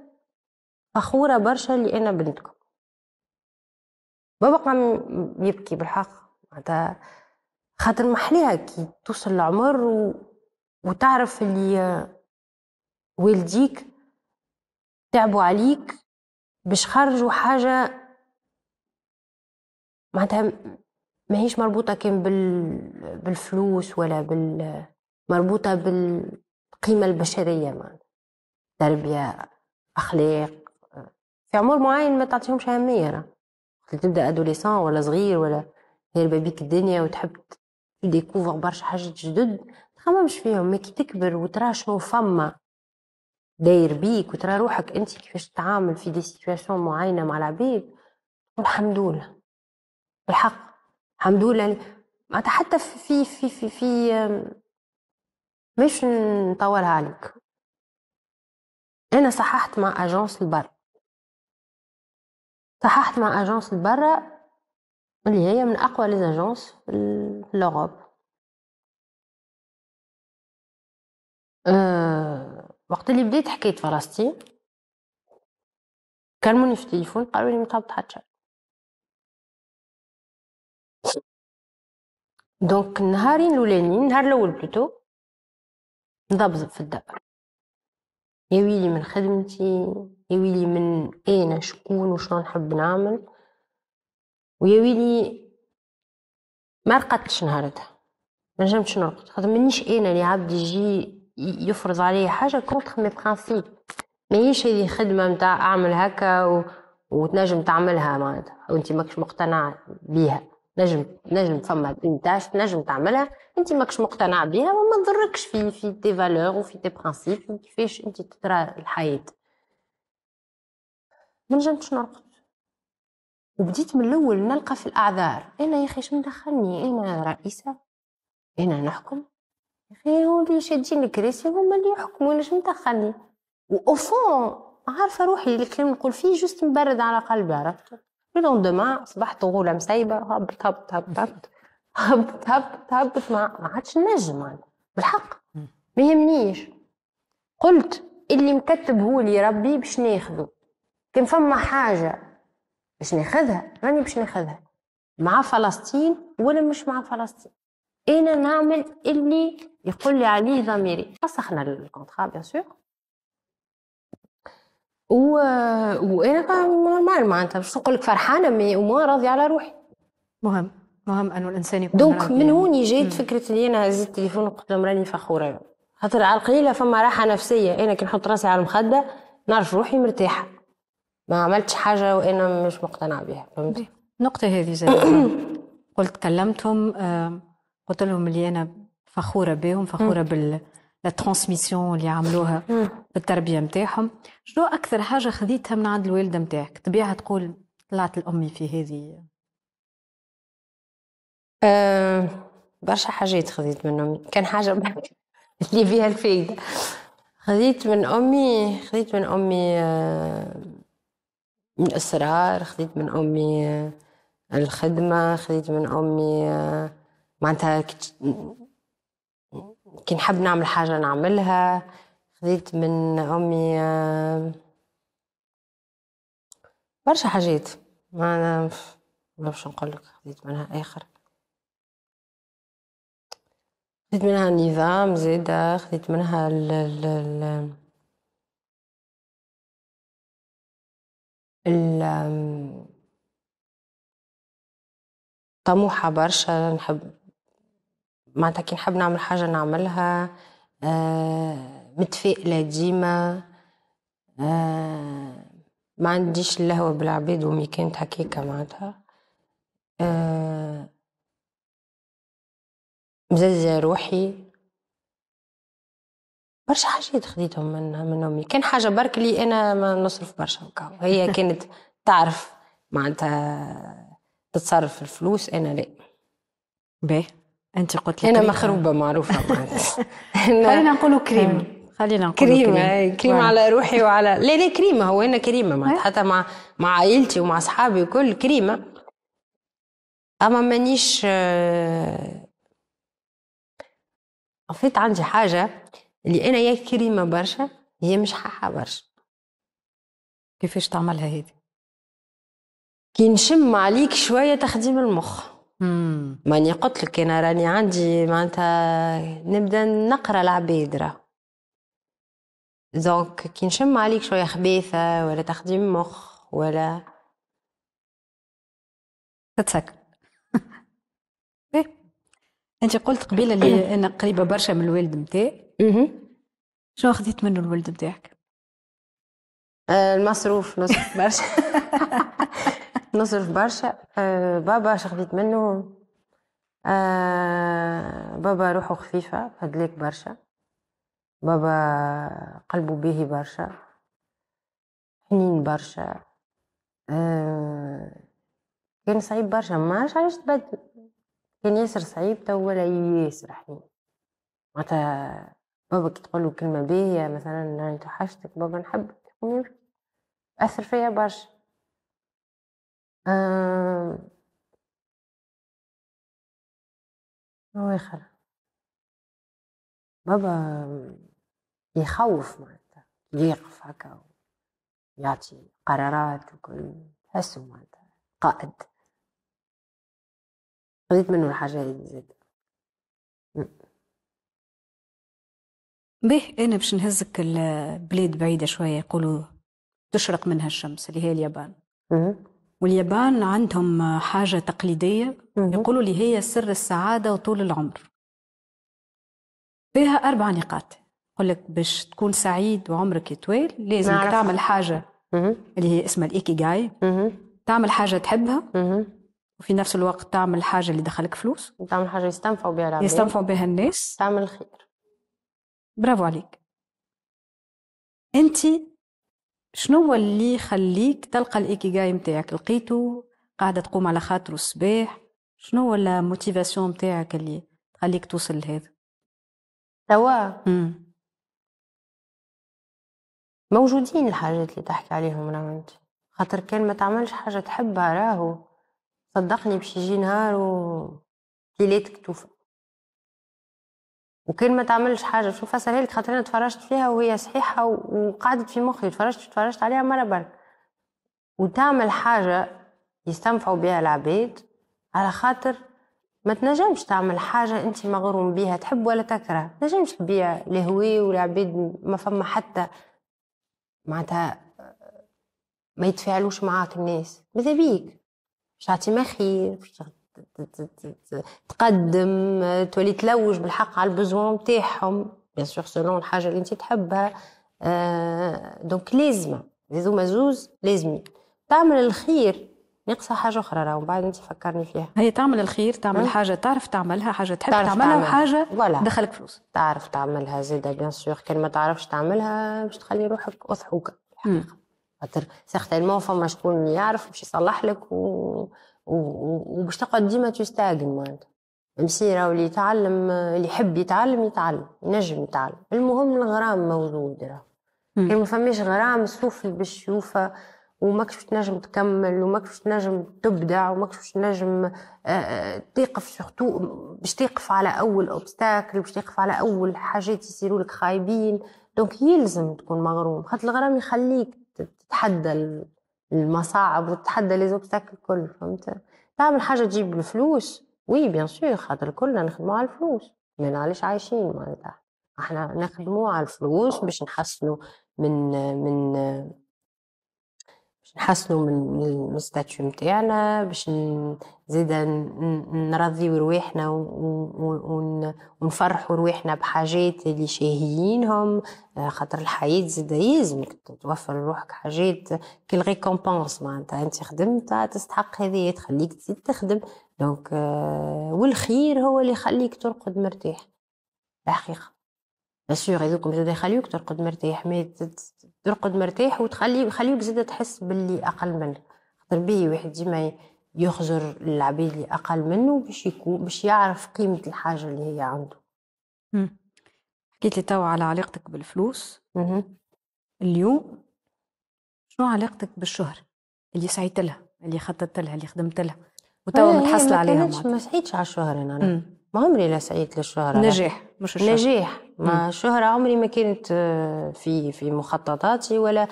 فخوره برشا اللي انا بنتكم. بابا قام يبكي بالحق معناتها خاطر محليها كي توصل العمر وتعرف اللي والديك تعبوا عليك باش خرجوا حاجه معناتها ماهيش مربوطه كان بالفلوس ولا مربوطه بالقيمه البشريه، معناتها تربيه اخلاق في عمر معين ما تعطيهمش اهميه. راه وقت تبدا ادوليسون ولا صغير ولا هربا بيك الدنيا وتحب تديكوفر برشا حاجات جدد متخممش فيهم، مي كي تكبر وترى شنو فما داير بيك وترى روحك انت كيفاش تتعامل في دي سيتواسيون معينه مع العباد، والحمد لله بالحق الحمد لله. معناتها حتى في في في في مش نطولها عليك، انا صححت مع اجانس البر، اللي هي من اقوى لي اجانس في لوروب. وقت اللي بديت حكيت فراستي كلموني في التليفون قالوا لي مطابط حتى شيء. دونك نهارين الاولانيين، نهار الاول بلوتو نضبضب في الدار، يا ويلي من خدمتي، يا ويلي من انا شكون وشنو نحب نعمل، ويا ويلي ما رقدتش نهارتها، ما نجمتش نرقد خاطر مانيش انا اللي عبد يجي يفرض عليا حاجه كونتخ مي برانسيب، ماهيش هذه خدمه نتاع اعمل هكا وتنجم تعملها معناتها وانت ماكش مقتنع بيها، نجم فما تاش تنجم تعملها انت ماكش مقتنع بيها وما تضركش في تي فالور وفي تي برانسيب كيفاش انت تترى الحياه. ما نجمتش نرقد، وبديت من الأول نلقى في الأعذار. أنا يا أخي شنو دخلني، أنا رئيسة، أنا نحكم، يا أخي هو اللي شادين الكراسي هما اللي يحكموا، أنا شنو دخلني. وأوفون عارفة روحي الكلام نقول فيه جست مبرد على قلبي، عرفت. ولوندما أصبحت غولة مسايبة، هبط هبط هبط هبط هبط هبط هبط، ما عادش نجم أنا بالحق، ما يهمنيش. قلت اللي مكتب هو لي ربي باش ناخذه، كان فما حاجة باش ناخذها راني باش ناخذها، مع فلسطين ولا مش مع فلسطين، أنا نعمل اللي يقول لي عليه ضميري. فسخنا الكونترا بيان سور، وأنا نورمال معناتها باش نقول لك فرحانة مي وما راضية على روحي. مهم مهم أنه الإنسان يكون دونك من هوني جات فكرة اللي أنا هزيت التليفون وقلت لهم راني فخورة، خاطر على القليلة فما راحة نفسية. أنا كي نحط راسي على المخدة نعرف روحي مرتاحة، ما عملتش حاجة وأنا مش مقتنعة بها. النقطة هذه زي قلت كلمتهم، قلت لهم اللي أنا فخورة بهم، فخورة بالترانسميسيون اللي عملوها بالتربية متاعهم. شنو أكثر حاجة خذيتها من عند الوالدة متاعك؟ طبيعة تقول طلعت الأمي في هذه برشا حاجات خذيت من أمي. كان حاجة اللي فيها الفايدة خذيت من أمي من إصرار، خذيت من أمي الخدمة، خذيت من أمي معناتها كي نحب نعمل حاجة نعملها. خذيت من أمي برشا حاجات، ما باش نقولك خذيت منها آخر، خذيت منها النظام زيدا، خذيت منها ال طموحة برشا، نحب معناتها كي نحب نعمل حاجة نعملها، متفائلة ديما، ما عنديش اللهوة بالعباد ومي كانت هكاكا معناتها، مزازة روحي. برشا حاجات خديتهم من أمي. كان حاجة برك لي أنا ما نصرف برشا، هي كانت تعرف معناتها تتصرف الفلوس، أنا لا. باهي أنت قلت لي أنا مخروبة معروفة معناتها خلينا نقولوا كريم، خلينا نقولوا كريم على روحي وعلى لا كريمة، هو أنا كريمة معناتها حتى مع عائلتي ومع أصحابي وكل كريمة، أما مانيش عفيت. عندي حاجة اللي أنا يا كريمة برشا هي مش حاحة برشا. كيفاش تعملها هذه؟ كي نشم عليك شوية تخديم المخ. ماني قلت لك أنا راني عندي معناتها نبدا نقرا العباد راه، دونك كي نشم عليك شوية خبيثة ولا تخديم مخ ولا تتسكر. أنت قلت قبيلة اللي أنا قريبة برشا من الوالد متاعي. شنو أخذت منه الوالد متاعك؟ المصروف، نصرف برشا نصرف برشا. بابا شخذت منه، بابا روحه خفيفة فدليك برشا، بابا قلبه باهي برشا، حنين برشا، كان صعيب برشا، ما عرفتش علاش تبدل، كان ياسر صعيب تو ولا ياسر حنين معناتها. بابا كي تقول له كلمة باهية مثلا راني توحشتك بابا نحبك يمشي، أثر فيا برشا. واخر بابا يخوف معناتها، يقف هكا ويعطي قرارات وكل، تحسو معناتها قائد. خذيت منه الحاجة هذي زاد. باهي أنا باش نهزك البلاد بعيدة شوية، يقولوا تشرق منها الشمس، اللي هي اليابان. واليابان عندهم حاجة تقليدية يقولوا اللي هي سر السعادة وطول العمر. فيها 4 نقاط، يقول لك باش تكون سعيد وعمرك يطول لازم تعمل حاجة اللي هي اسمها الإيكيغاي، تعمل حاجة تحبها، وفي نفس الوقت تعمل حاجة اللي دخلك فلوس، تعمل حاجة يستنفعوا بها الناس، تعمل خير. برافو عليك. أنت شنو اللي يخليك تلقى الإيكيغاي متاعك؟ لقيته قاعدة تقوم على خاطره الصباح؟ شنو هو الموتيفاسيون متاعك اللي تخليك توصل لهذا؟ توا موجودين الحاجات اللي تحكي عليهم راهو، خاطر كان ما تعملش حاجة تحبها راهو صدقني باش يجي نهار وكيلات كتوفة، وكان ما تعملش حاجة شوف هسهلك، خاطر أنا تفرجت فيها وهي صحيحة وقعدت في مخي، تفرجت عليها مرة برك، وتعمل حاجة يستنفعوا بها العباد على خاطر ما تنجمش تعمل حاجة أنت مغروم بها تحب ولا تكره، تنجمش تبيع الهوي والعباد ما فما حتى معناتها ما يتفاعلوش معاك الناس، ماذا بيك باش تعطي ما خير، باش تقدم تولي تلوج بالحق على البزوان نتاعهم بيان سور سلون الحاجة اللي أنت تحبها. دونك لازمة هذوما زوز لازمين، تعمل الخير نقصها حاجة أخرى راهو بعد أنت فكرني فيها، هي تعمل الخير تعمل حاجة تعرف تعملها، حاجة تحب تعملها، وحاجة دخلك فلوس تعرف تعملها زيدا بيان سور، كان ما تعرفش تعملها باش تخلي روحك أضحوكة الحقيقة، خاطر سيغتانمون فما شكون يعرف باش يصلح لك وباش تقعد ديما تستاجن معناتها، مسيرة واللي يتعلم اللي يحب يتعلم ينجم يتعلم، المهم الغرام موجود راهو، كان ما فماش غرام سوفل باش يوفى وماكش باش تنجم تكمل وماكش باش تنجم تبدع وماكش باش تنجم تقف سورتو باش تقف على اول اوبستاكل باش تقف على اول حاجات يصيروا لك خايبين، دونك يلزم تكون مغروم خاطر الغرام يخليك تتحدى المصاعب وتتحدى لي زوبستاكل الكل، فهمت؟ تعمل حاجه تجيب الفلوس وي بيان سور خاطر كلنا نخدموا على الفلوس، ما نعلاش عايشين معناتها، احنا نخدموا على الفلوس باش نحسنوا من نحسنوا من الستاتيو نتاعنا، باش زيدا نرضيو رواحنا ونفرحوا رواحنا بحاجات اللي شاهيينهم، خاطر الحياة زيدا يلزمك توفر لروحك حاجات كل ريكومبونس معناتها، انت خدمت تستحق هذه تخليك تزيد تخدم، دونك والخير هو اللي يخليك ترقد مرتاح الحقيقة بيان سور، هذوكم زاد يخليوك ترقد مرتاح، ما ترقد مرتاح وتخلي يخليوك زاد تحس باللي اقل منك، خاطر باهي واحد ديما يخزر العباد اللي اقل منه باش يعرف قيمه الحاجه اللي هي عنده. حكيت لي توا على علاقتك بالفلوس، اليوم شنو علاقتك بالشهره اللي سعيت لها اللي خططت لها اللي خدمت لها وتوا متحصله عليها؟ ما سعيتش على الشهره انا ما عمري لا سعيت للشهرة، نجاح مش الشهرة، نجاح ما الشهرة عمري ما كانت في مخططاتي، ولا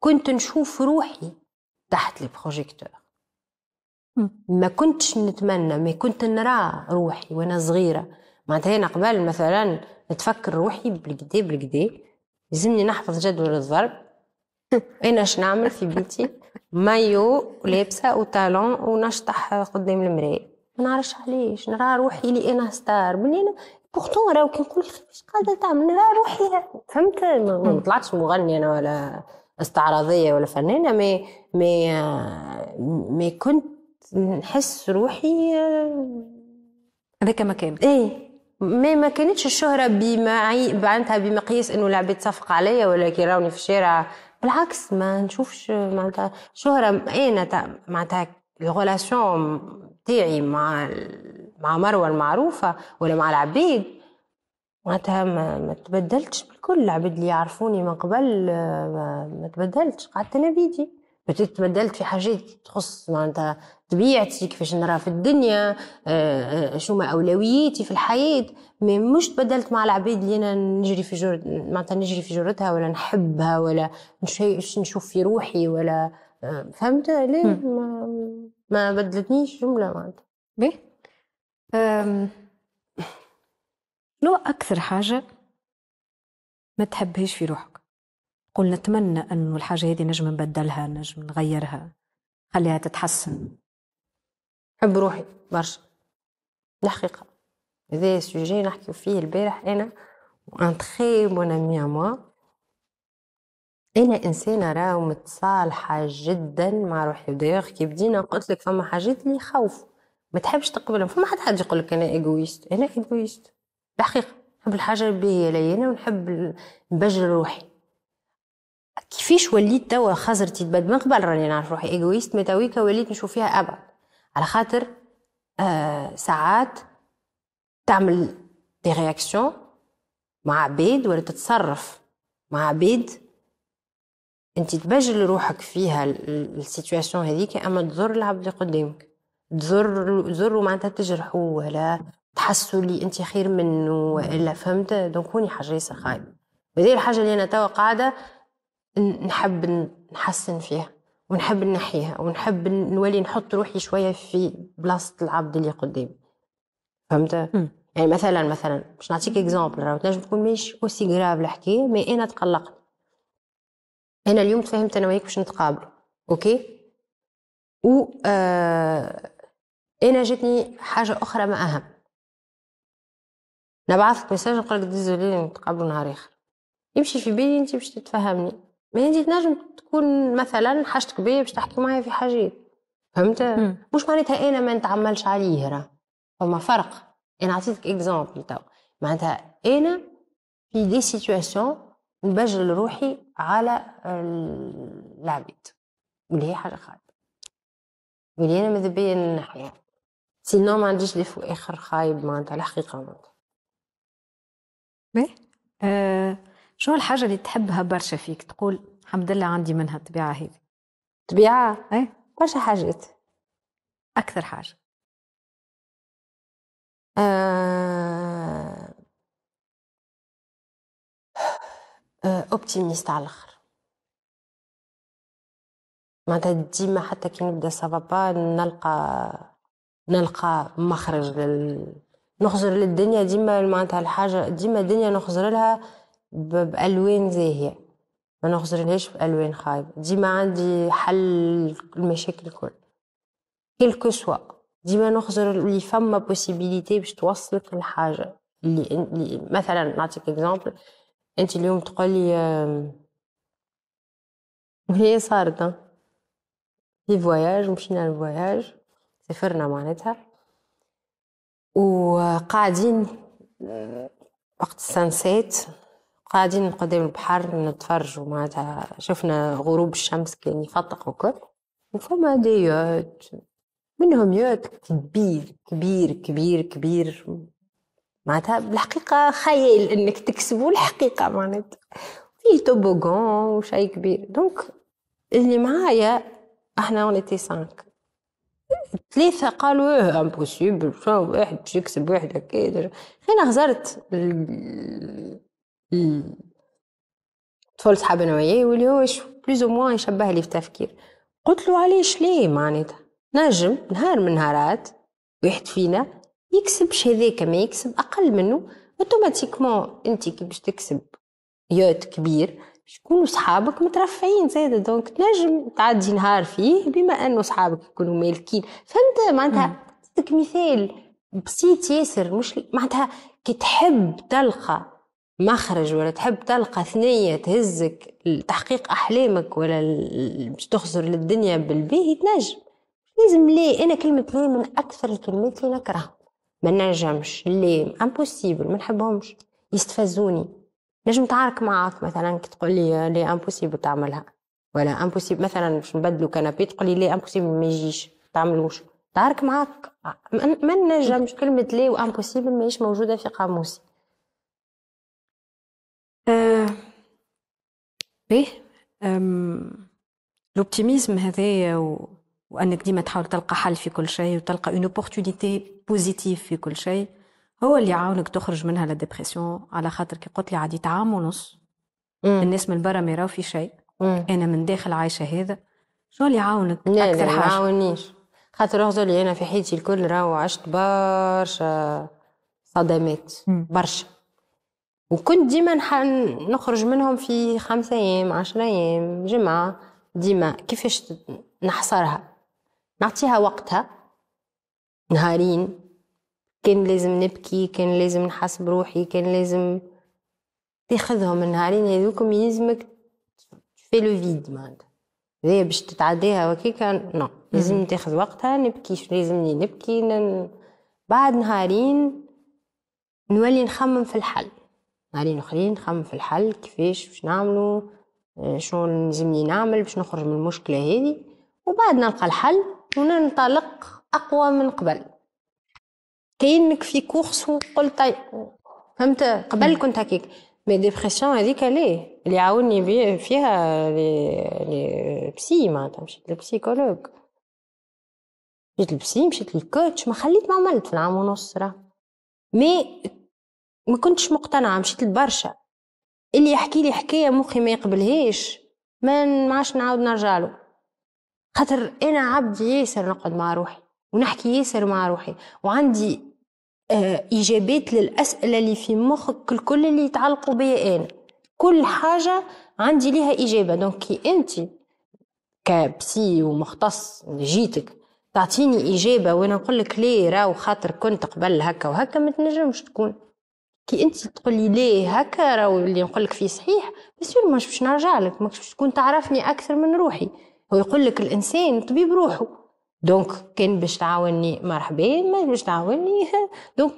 كنت نشوف روحي تحت البروجيكتور، ما كنتش نتمنى، ما كنت نرى روحي وانا صغيرة معناتها، انا قبل مثلا نتفكر روحي بالكدي لازمني نحفظ جدول الضرب انا اش نعمل في بيتي، مايو ولابسة وطالون ونشطح قدام المراية، ما نعرفش علاش نرى روحي اللي انا ستار بلي انا بورتون راهو كي نقول كيفاش قاعده تعمل نرى روحي، فهمت؟ ما طلعتش مغنيه انا ولا استعراضيه ولا فنانه، ما كنت نحس روحي هذاك مكان، ايه ما كانتش الشهره بمعي معناتها بمقياس انه العباد تصفق عليا ولا كي راوني في الشارع، بالعكس ما نشوفش معناتها شهره، انا معناتها الغولاسيون تاعي مع مروه المعروفه ولا مع العبيد معناتها ما تبدلتش بالكل، العبيد اللي يعرفوني من قبل ما تبدلتش، قعدت انا بيدي، تبدلت في حاجات تخص معناتها طبيعتي كيفاش نرى في الدنيا، شو ما اولوياتي في الحياه، مش تبدلت مع العبيد اللي انا نجري في جرد معناتها نجري في جرتها ولا نحبها ولا نشوف في روحي ولا فهمت ليه ما بدلتنيش جملة معناتها. باهي شنو أكثر حاجة ما تحبهاش في روحك؟ قل نتمنى أنه الحاجة هذه نجم نبدلها، نجم نغيرها، خليها تتحسن. نحب روحي برشا الحقيقة، هذا سوجي نحكي فيه البارح أنا وأن تخي بون أمي أموا، أنا إنسانة راهو متصالحة جدا مع روحي، ودايوغ كي بدينا قلتلك فما حاجات اللي يخوفوا ما تحبش تقبلهم، فما حد يقولك أنا إيجويست، أنا إيجويست الحقيقة، نحب الحاجة اللي هي ليا أنا ونحب نبجل روحي، كيفاش وليت توا خزرتي تبدل؟ من قبل راني نعرف روحي ايجويست، مي تويكا وليت نشوف فيها ابعد، على خاطر ساعات تعمل دي رياكسيون مع عبيد ولا تتصرف مع عبيد انت تبجل روحك فيها السيتواسيون هذيك، اما تضر العبد اللي قدامك، تضر معناتها تجرحوه ولا تحسوا لي انت خير منه الا، فهمت؟ دونك هوني حاجه خايبه، وهذه الحاجه اللي انا توا قاعده نحب نحسن فيها ونحب نحيها ونحب نولي نحط روحي شويه في بلاصه العبد اللي قدامي، فهمت؟ يعني مثلا باش نعطيك اكزامبل، راه تنجم تكون مش اوسي غراف الحكايه، مي انا تقلقت. انا اليوم تفهمت انا وياك باش نتقابلوا، اوكي، و انا جاتني حاجه اخرى ما اهم، نبعثك مساج نقولك ديزولي نتقابلوا نهار اخر، يمشي في بالي انت باش تتفهمني، ما انت تنجم تكون مثلا حاجتك بيا باش تحكي معايا في حاجات، فهمت؟ مش معناتها انا ما نتعملش عليه، راه فما فرق. انا عطيتك اكزامبل توا، معناتها انا في دي سيتواسيون نبجل روحي على العبيد واللي هي حاجه خايبه واللي انا ماذا بيا نحيها، سينو ما عنديش ديفو اخر خايب معناتها الحقيقه. معناتها باهي شو الحاجه اللي تحبها برشا فيك تقول الحمد لله عندي منها الطبيعه هذه؟ طبيعه اي برشا حاجات. اكثر حاجه اوبتيميست على الاخر، معناتها ديما حتى كي نبدا سبابا نلقى مخرج نخزر للدنيا ديما، معناتها الحاجه ديما الدنيا نخزر لها بألوان زاهيه، ما نخزرلهاش بألوان خايبه، ديما عندي حل المشاكل الكل كلكو سوا، ديما نخزر اللي فما بوسيبيليتي باش توصلك لحاجه اللي مثلا نعطيك اكزامبل، انت اليوم تقولي وهي صارت في فواياج، مشينا للفواياج سافرنا معناتها وقاعدين وقت السانسيت قاعدين قدام البحر نتفرجوا معناتها، شفنا غروب الشمس كان يفطق وكل، وفما دي يوت منهم يوت كبير كبير كبير كبير معناتها بالحقيقه خيال انك تكسبوا الحقيقه معناتها، في توبوغون وشي كبير، دونك اللي معايا احنا ونتي 5 ثلاثه قالوا امبوسيبل، شو واحد يكسب واحد هكا، انا خزرت طفلت حابه انا وياه واللي هو بلوز او موان يشبه لي في التفكير، قلت له علاش ليه معناتها نجم نهار من نهارات واحد فينا يكسبش هذاك ما يكسب اقل منه، اوتوماتيكمون انت كي باش تكسب يوت كبير باش يكونوا صحابك مترفعين زاده، دونك تنجم تعدي نهار فيه بما انه صحابك يكونوا مالكين، فهمت؟ معناتها عطيتك مثال بسيط ياسر، مش معناتها كي تحب تلقى مخرج ولا تحب تلقى ثنية تهزك لتحقيق أحلامك ولا باش تخزر للدنيا بالباهي، تنجم لازم ليه. أنا كلمة ليه من أكثر الكلمات اللي نكرهها، ما نجمش، ليه، امبوسيبل، ما نحبهمش، يستفزوني. نجم نتعارك معاك مثلا كي تقول لي ليه امبوسيبل تعملها، ولا امبوسيبل مثلا باش نبدلوا كنبي تقول لي ليه امبوسيبل ما يجيش تعملوش، نتعارك معاك، ما نجمش. كلمة ليه وامبوسيبل ماهيش موجودة في قاموسي. باهي الأوبتيميزم هذايا وأنك ديما تحاول تلقى حل في كل شيء وتلقى اون اوبورتونيتي بوزيتيف في كل شيء، هو اللي يعاونك تخرج منها لا ديبرسيون، على خاطر كي قلت لي عادي عام ونص الناس من برا ما يراو في شيء، أنا من داخل عايشة هذا، شو اللي يعاونك أكثر حاجة؟ لا ما يعاونيش، خاطر أخذوا لي أنا في حياتي الكل راهو عشت برشا صدمات برشا، وكنت ديما نخرج منهم في 5 أيام 10 أيام جمعة، ديما كيفاش نحصرها نعطيها وقتها، نهارين كان لازم نبكي، كان لازم نحاسب روحي، كان لازم تاخذهم النهارين هذوكم يلزمك في لو فيد معناتها، هذايا باش تتعداها وكيكا نو، لازم تاخذ وقتها، نبكيش لازمني نبكي، بعد نهارين نولي نخمم في الحل، نهارين اخرين نخمم في الحل كيفاش باش نعملو، شنو نلزمني نعمل باش نخرج من المشكله هذه، وبعد نلقى الحل وننطلق اقوى من قبل. كاينك في كورس وقلت فهمت قبل كنت هكيك، مي ديبرسيون هذيك ليه اللي عاوني فيها لي بسي، معناتها مشيت للبسيكولوج، مشيت للبسي، مشيت للكوتش، ما خليت ما عملت في العام ونص راه، مي ما كنتش مقتنعه، مشيت لبرشا اللي يحكي لي حكايه مخي ما يقبلهاش ما عادش نعاود نرجع له، خاطر انا عبد ياسر نقعد مع روحي ونحكي ياسر مع روحي، وعندي اجابات للاسئله اللي في مخك الكل اللي يتعلقوا بيا، انا كل حاجه عندي لها اجابه. دونك كي انت كبسي ومختص جيتك تعطيني اجابه وانا نقول لك ليه راهو خاطر كنت قبل هكا وهكا، ما تنجمش تكون كي انت تقول لي ليه هكا راهو اللي نقول لك فيه صحيح، بس مش باش نرجع لك، ماكش باش تكون تعرفني اكثر من روحي. هو يقول لك الانسان طبيب روحه، دونك كان باش تعاوني مرحبا، ما باش تعاوني. دونك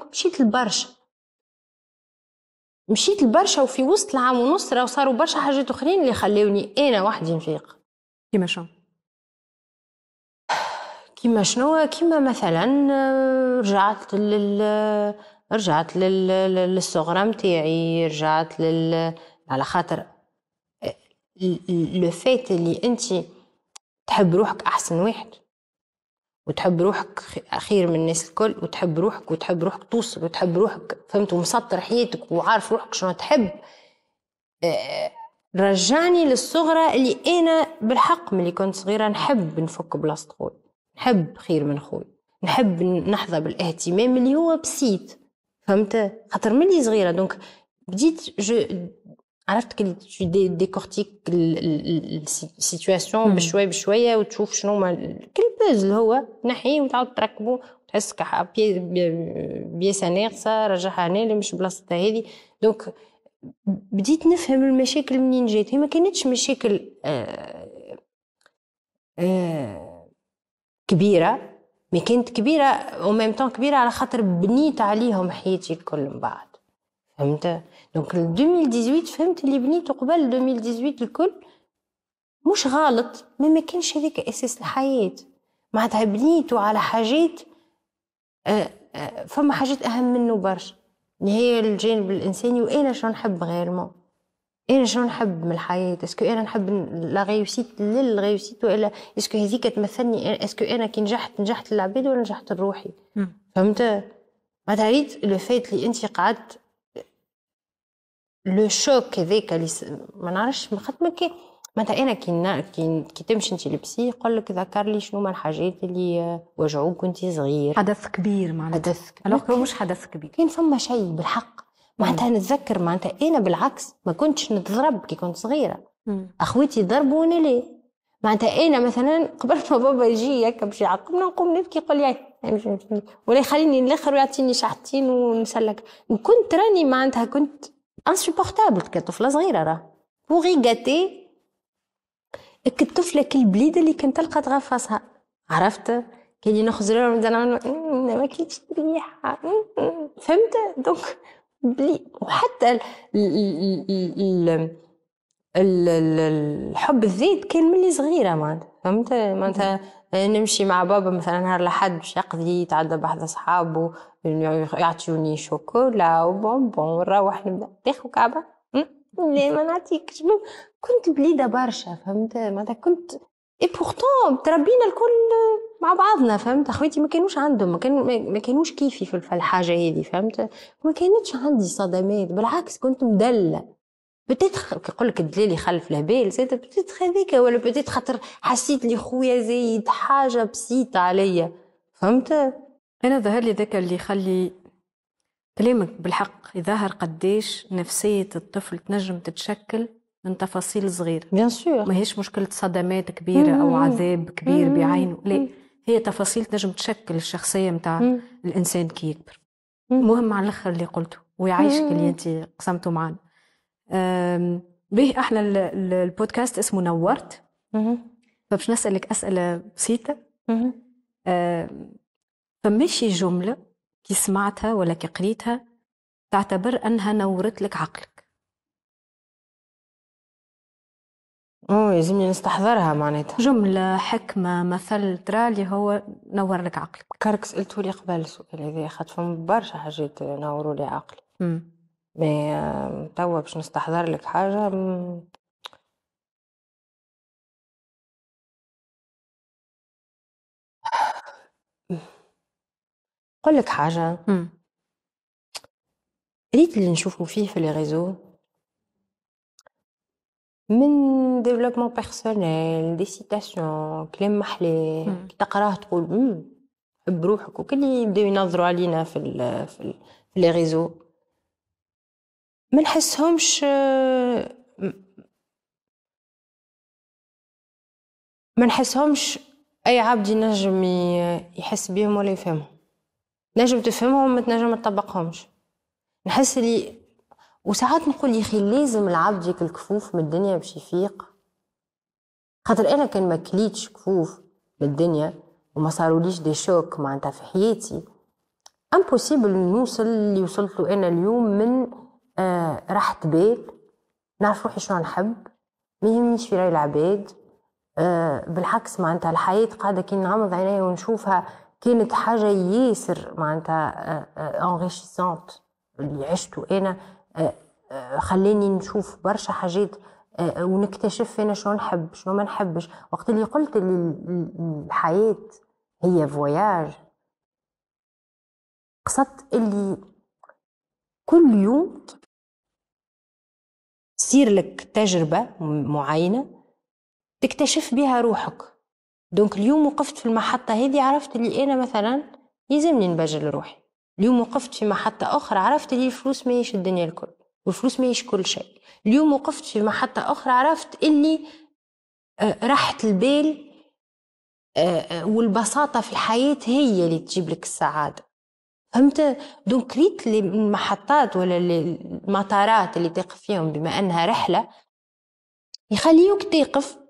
مشيت لبرشا وفي وسط العام ونص راهو صاروا برشا حاجات اخرين اللي خلوني انا وحدي نفيق. كيما مثلا رجعت للصغرى متاعي، رجعت على خاطر لو فات اللي انت تحب روحك احسن واحد، وتحب روحك خير من الناس الكل، وتحب روحك توصل، وتحب روحك فهمت، ومسطر حياتك وعارف روحك شنو تحب. رجعني للصغرى اللي انا بالحق ملي كنت صغيره نحب نفك بلاصه خوي، نحب خير من خوي، نحب نحظى بالاهتمام اللي هو بسيط فهمت، خاطر ملي صغيره. دونك بديت عرفت كي ديكورتيك السيتواسيون بشويه بشويه، وتشوف شنو كل بازل هو نحيه وتعاود تركبه وتحس كحابيه بيسه ناقصه رجعها هنا مش بلاصتها هذه. دونك بديت نفهم المشاكل منين جات، هي ما كانتش مشاكل كبيره، مي كانت كبيره وميم طون كبيره على خاطر بنيت عليهم حياتي الكل من بعد فهمت. دونك 2018 فهمت اللي بنيته قبل 2018 الكل مش غلط، ما كانش هذيك اساس الحياه، معناتها بنيته على حاجات فما حاجات اهم منه برشا، اللي هي الجانب الانساني، وانا شنو نحب غير ما انا شنو نحب من الحياه. اسكو انا نحب لا ريوسيت للريوسيت، والا اسكو هذيك تمثلني، اسكو انا كي نجحت للعباد ولا نجحت لروحي فهمت. ما تعريت لو فات اللي انت قعدت لو شوك هذاك اللي ما نعرفش مخاتمك. معناتها انا كي تمشي انت لبسي يقول لك ذكر لي شنو من الحاجات اللي وجعوك وانت صغير، حدث كبير معناتها، حدث كبير مش حدث كبير، كان فما شيء بالحق. معناتها نتذكر معناتها انا بالعكس ما كنتش نتضرب كي كنت صغيره، اخواتي ضربوا وانا ليه. معناتها انا مثلا قبل ما بابا يجي هكا باش يعاقبنا نقوم نبكي، يقول لي ولا يخليني للاخر ويعطيني شحطتين ونسلك، وكنت راني معناتها كنت انسوبورتابل كطفله صغيره، راه بوغي غاتي كطفله كالبليده اللي كانت تلقى تغفصها، عرفت كي نخزر لهم انا ما كنتش ريحه فهمت. دونك وحتى الحب الذات كان ملي صغيره معناتها فهمت. معناتها نمشي مع بابا مثلا نهار لحد باش يقضي يتعدى بحد اصحابه يعطيوني شوكولا وبونبون، ونروح نبدا تاخذ كعبه لا ما نعطيكش، كنت بليده برشا فهمت. معناتها كنت اي بورتون تربينا الكل مع بعضنا فهمت. اخواتي ما كانوش عندهم ما كانوش كيفي في الحاجه هذه فهمت، ما كانتش عندي صدمات، بالعكس كنت مدلله. بتيت كيقول لك الدليل يخلف الهبال، زاد بتيت هذيك ولا بتيت خاطر حسيت لي خويا زايد حاجه بسيطه عليا فهمت. انا ظهر لي ذاك اللي يخلي كلامك بالحق يظهر قديش نفسيه الطفل تنجم تتشكل من تفاصيل صغيره. بيان سور ماهيش مشكله صدمات كبيره او عذاب كبير بعينه، لا هي تفاصيل تنجم تشكل الشخصيه نتاع الانسان كي يكبر. مهم على الاخر اللي قلته ويعيشك اللي انت قسمته معنا. به احنا البودكاست اسمه نورت، فباش نسالك اسئله بسيطه، فماشي جمله كي سمعتها ولا كي قريتها تعتبر انها نورت لك عقلك؟ لازمني نستحضرها معناتها. جملة حكمة مثل ترالي هو نور لك عقلك. كرك سألته لي قبل السؤال هذا خاطر فم برشا حاجات نوروا لي عقلي. ما توا باش نستحضر لك حاجة قل لك حاجة ريت اللي نشوفه فيه في الريزو من ديفلوبمون بيرسونيل دي سيتاسيون كلام محلي كي تقراه تقول بروحك وكل يبداو ينظروا علينا في لي ريزو ما نحسهمش اي عبد ينجم يحس بيهم ولا يفهمهم. نجم تفهمهم ما تنجم تطبقهمش. نحس لي وساعات نقول يا اخي لازم العبد ياكل كفوف من الدنيا باش يفيق. خاطر انا كان ما كليتش كفوف من الدنيا وما صاروليش دي شوك معناتها في حياتي امبوسيبل نوصل اللي وصلت له انا اليوم من راحة بال نعرف روحي شنو نحب ما يهمنيش في راي العباد. بالعكس معناتها الحياة قاعدة كي نغمض عينيا ونشوفها كانت حاجة ياسر معناتها انغيشيسونت اللي عشته انا خلاني نشوف برشا حاجات ونكتشف انا شنو نحب شنو ما نحبش. وقت اللي قلت اللي الحياة هي فواياج قصدت اللي كل يوم تصير لك تجربة معينة تكتشف بها روحك. دونك اليوم وقفت في المحطة هذه عرفت اللي أنا مثلا يلزمني نبجل روحي. اليوم وقفت في محطة أخرى عرفت اللي الفلوس ماهيش الدنيا الكل والفلوس ماهيش كل شيء. اليوم وقفت في محطة أخرى عرفت اللي راحة البال والبساطة في الحياة هي اللي تجيب لك السعادة. فهمت؟ دونك ريت المحطات ولا المطارات اللي تقف فيهم بما أنها رحلة يخليوك تقف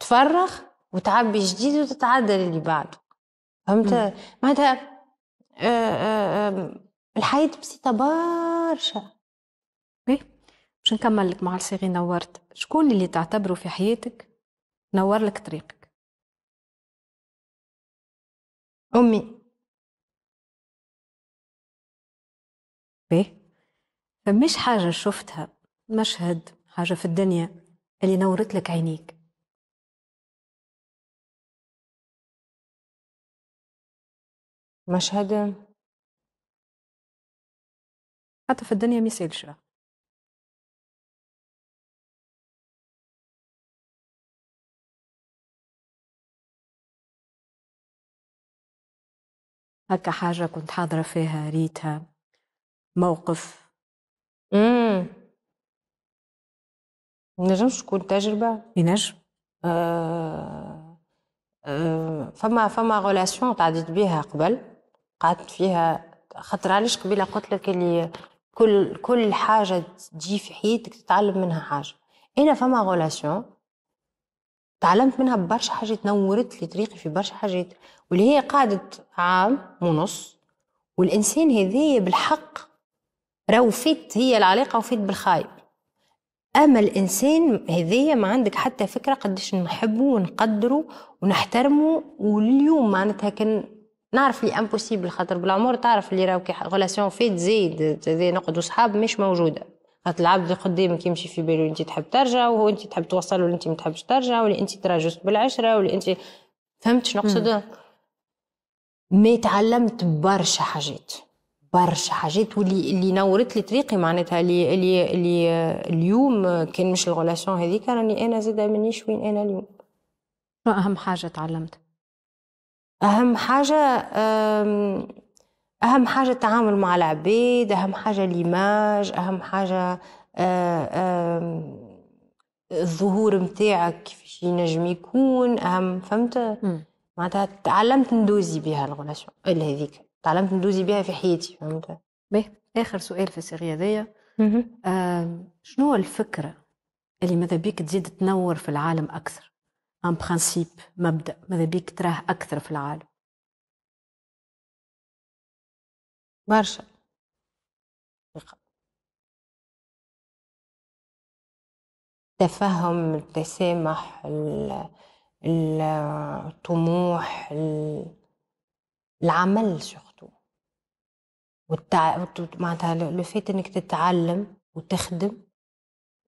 تفرغ وتعبي جديد وتتعدل اللي بعده. فهمت؟ معناتها الحياة بسيطة برشا. باش نكمل لك مع الصغير نورت. شكون اللي تعتبره في حياتك نور لك طريقك؟ أمي. فمش حاجة شفتها مشهد حاجة في الدنيا اللي نورت لك عينيك؟ مشهد حتى في الدنيا ميسالش هكا حاجة كنت حاضرة فيها ريتها موقف نجمش تكون تجربة ينجم فما غولاسيون تعديت بيها قبل قعدت فيها خاطر علاش قبيله قلت لك اللي كل حاجه تجي في حياتك تتعلم منها حاجه. انا فما غولاسيون تعلمت منها برشا حاجات نورت لي طريقي في برشا حاجات واللي هي قعدت عام ونص والانسان هذايا بالحق راهو فات هي العلاقه وفات بالخايب. اما الانسان هذايا ما عندك حتى فكره قداش نحبه ونقدره ونحترمه. واليوم معناتها كان نعرف لي امبوسيبل خاطر بالعمر تعرف اللي راهو كي غولاسيون فيت زيد نقعدوا صحاب مش موجوده. خاطر العبد اللي قدامك يمشي في بالو انت تحب ترجع وهو انت تحب توصل ولا انت ما تحبش ترجع ولا انت تراجست بالعشره ولا انت فهمت شنو نقصد. مي تعلمت برشا حاجات واللي نورت لي طريقي معناتها اللي اليوم كان مش الغولاسيون هذيك راني انا زاده مانيش وين انا اليوم. شنو اهم حاجه تعلمت؟ أهم حاجة التعامل مع العبيد، أهم حاجة الإيماج، أهم حاجة الظهور متاعك كيفاش ينجم يكون، أهم فهمت؟ معناتها تعلمت ندوزي بها الغولاسيون هذيك، تعلمت ندوزي بها في حياتي فهمت؟ باهي، آخر سؤال في السيريا هذايا، شنو الفكرة اللي ماذا بيك تزيد تنور في العالم أكثر؟ ان برانسيب مبدا ماذا بيك تراه اكثر في العالم؟ برشا التفهم، التسامح، الطموح، العمل شغله معناتها لو فات انك تتعلم وتخدم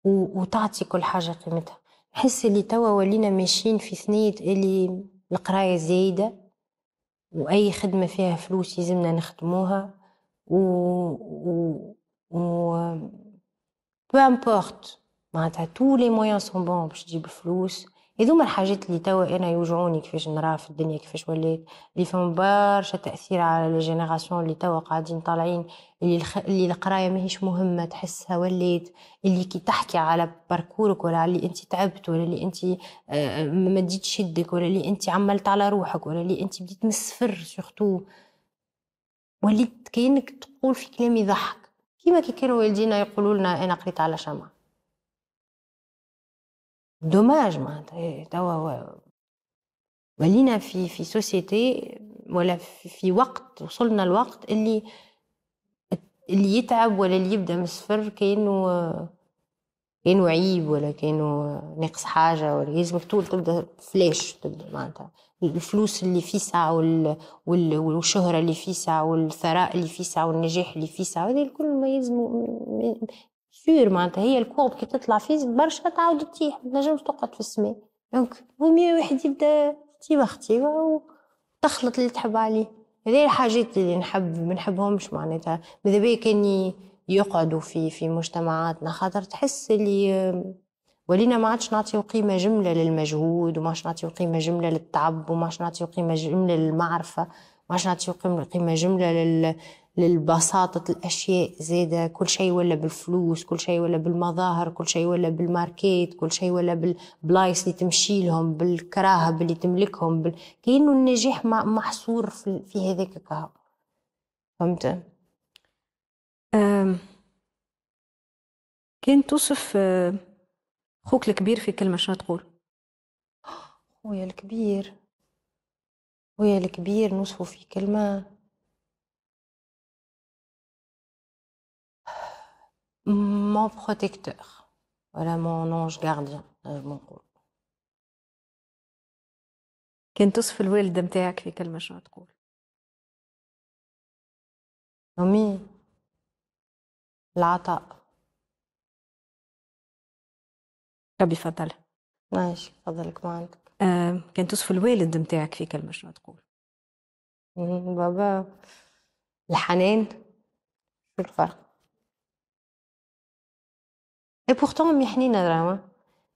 وتعطي كل حاجه قيمتها. نحس اللي توا ولينا ماشيين في ثنيه اللي القرايه زايده واي خدمه فيها فلوس لازمنا نخدموها peu importe معناتها tous les moyens sont bons باش تجيب فلوس. هذوما الحاجات اللي توا انا يوجعوني كيفاش نراه في الدنيا كيفاش ولات، اللي فهم برشا تاثير على الجينيراسيون اللي توا قاعدين طالعين، اللي القرايه ماهيش مهمه تحسها ولات، اللي كي تحكي على باركورك ولا اللي انت تعبت ولا اللي انت ما ديتش يدك ولا اللي انت عملت على روحك ولا اللي انت بديت من الصفر سورتو، وليت كأنك تقول في كلام يضحك كيما كي كانوا والدينا يقولوا لنا انا قريت على شمعة. دوماج معناتها توا ولينا في سوسيتي ولا في وقت، وصلنا الوقت اللي يتعب ولا اللي يبدا من الصفر كانوا عيب ولا كانوا ناقص حاجه، ولا لازمك تبدا فلاش تبدا معناتها الفلوس اللي في ساعه والشهره اللي في ساعه والثراء اللي في ساعه والنجاح اللي في ساعه، هذا الكل ما يلزموا سور معناتها. هي الكورب كي تطلع فيه برشا تعاود تطيح، ما تنجمش تقعد في السماء، دونك ومي واحد يبدا تي وقتي وتخلط اللي تحب عليه. هذه الحاجات اللي ما نحبهمش معناتها، ماذا بيا كاني يقعدوا في مجتمعاتنا، خاطر تحس اللي ولينا ما عادش نعطيو قيمه جمله للمجهود، وما عادش نعطيو قيمه جمله للتعب، وما عادش نعطيو قيمه جمله للمعرفه، ما عادش نعطيو قيمه جمله للبساطه الاشياء زاده. كل شيء ولا بالفلوس، كل شيء ولا بالمظاهر، كل شيء ولا بالماركيت، كل شيء ولا بالبلايص اللي تمشي لهم، بالكراهه اللي تملكهم، كأنه النجاح محصور في هذاك كهو. فهمت؟ كان توصف خوك الكبير في كلمة شنو تقول؟ خويا الكبير نوصفه في كلمة مون بروتيكتور ولا مون انج غارديان. نقول كان توصف الوالدة متاعك في كلمة شنو تقول؟ أمي العطاء. ربي فضلها. ماشي فضلك ما عندك. كان توصف الوالد متاعك في كلمة شنو تقول؟ بابا الحنان. شو الفرق؟ اي بورتون امي حنينة دراما،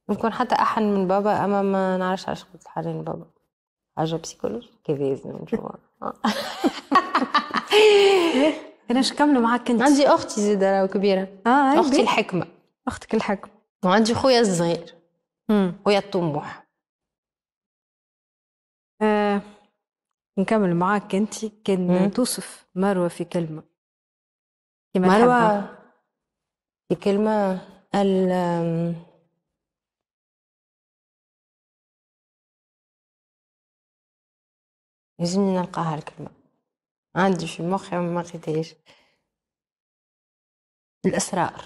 نكون حتى أحن من بابا، أما ما نعرفش علاش قلت الحنان بابا، حاجة بسيكولوجية كذا لازم نشوفها. أنا شكملوا معاك أنت. عندي أختي زيدة كبيرة. أختي الحكمة. أختك الحكمة. وعندي خويا الصغير. خويا الطموح. نكمل معاك أنت. كان توصف مروة في كلمة. مروة في كلمة لازمني نلقاها الكلمة. عندي في مخي ما قريتهاش. الاسرار.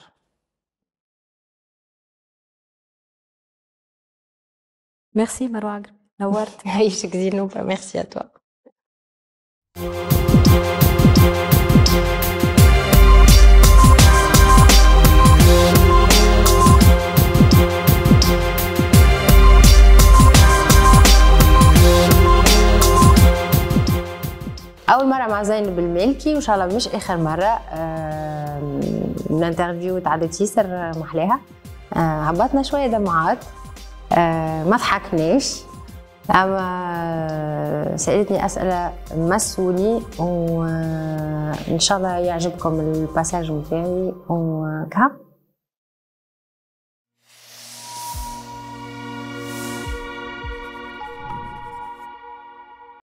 ميرسي مروة العقربي، نورت. عايشك زينوبة، ميرسي ا توا. أول مرة مع زينب المالكي، وإن شاء الله مش آخر مرة. الانترفيو تعدت ياسر محلاها، هبطنا شوية دمعات، ما ضحكناش، أما سألتني أسئلة مسوني، وإن شاء الله يعجبكم الباساج متاعي وكهو.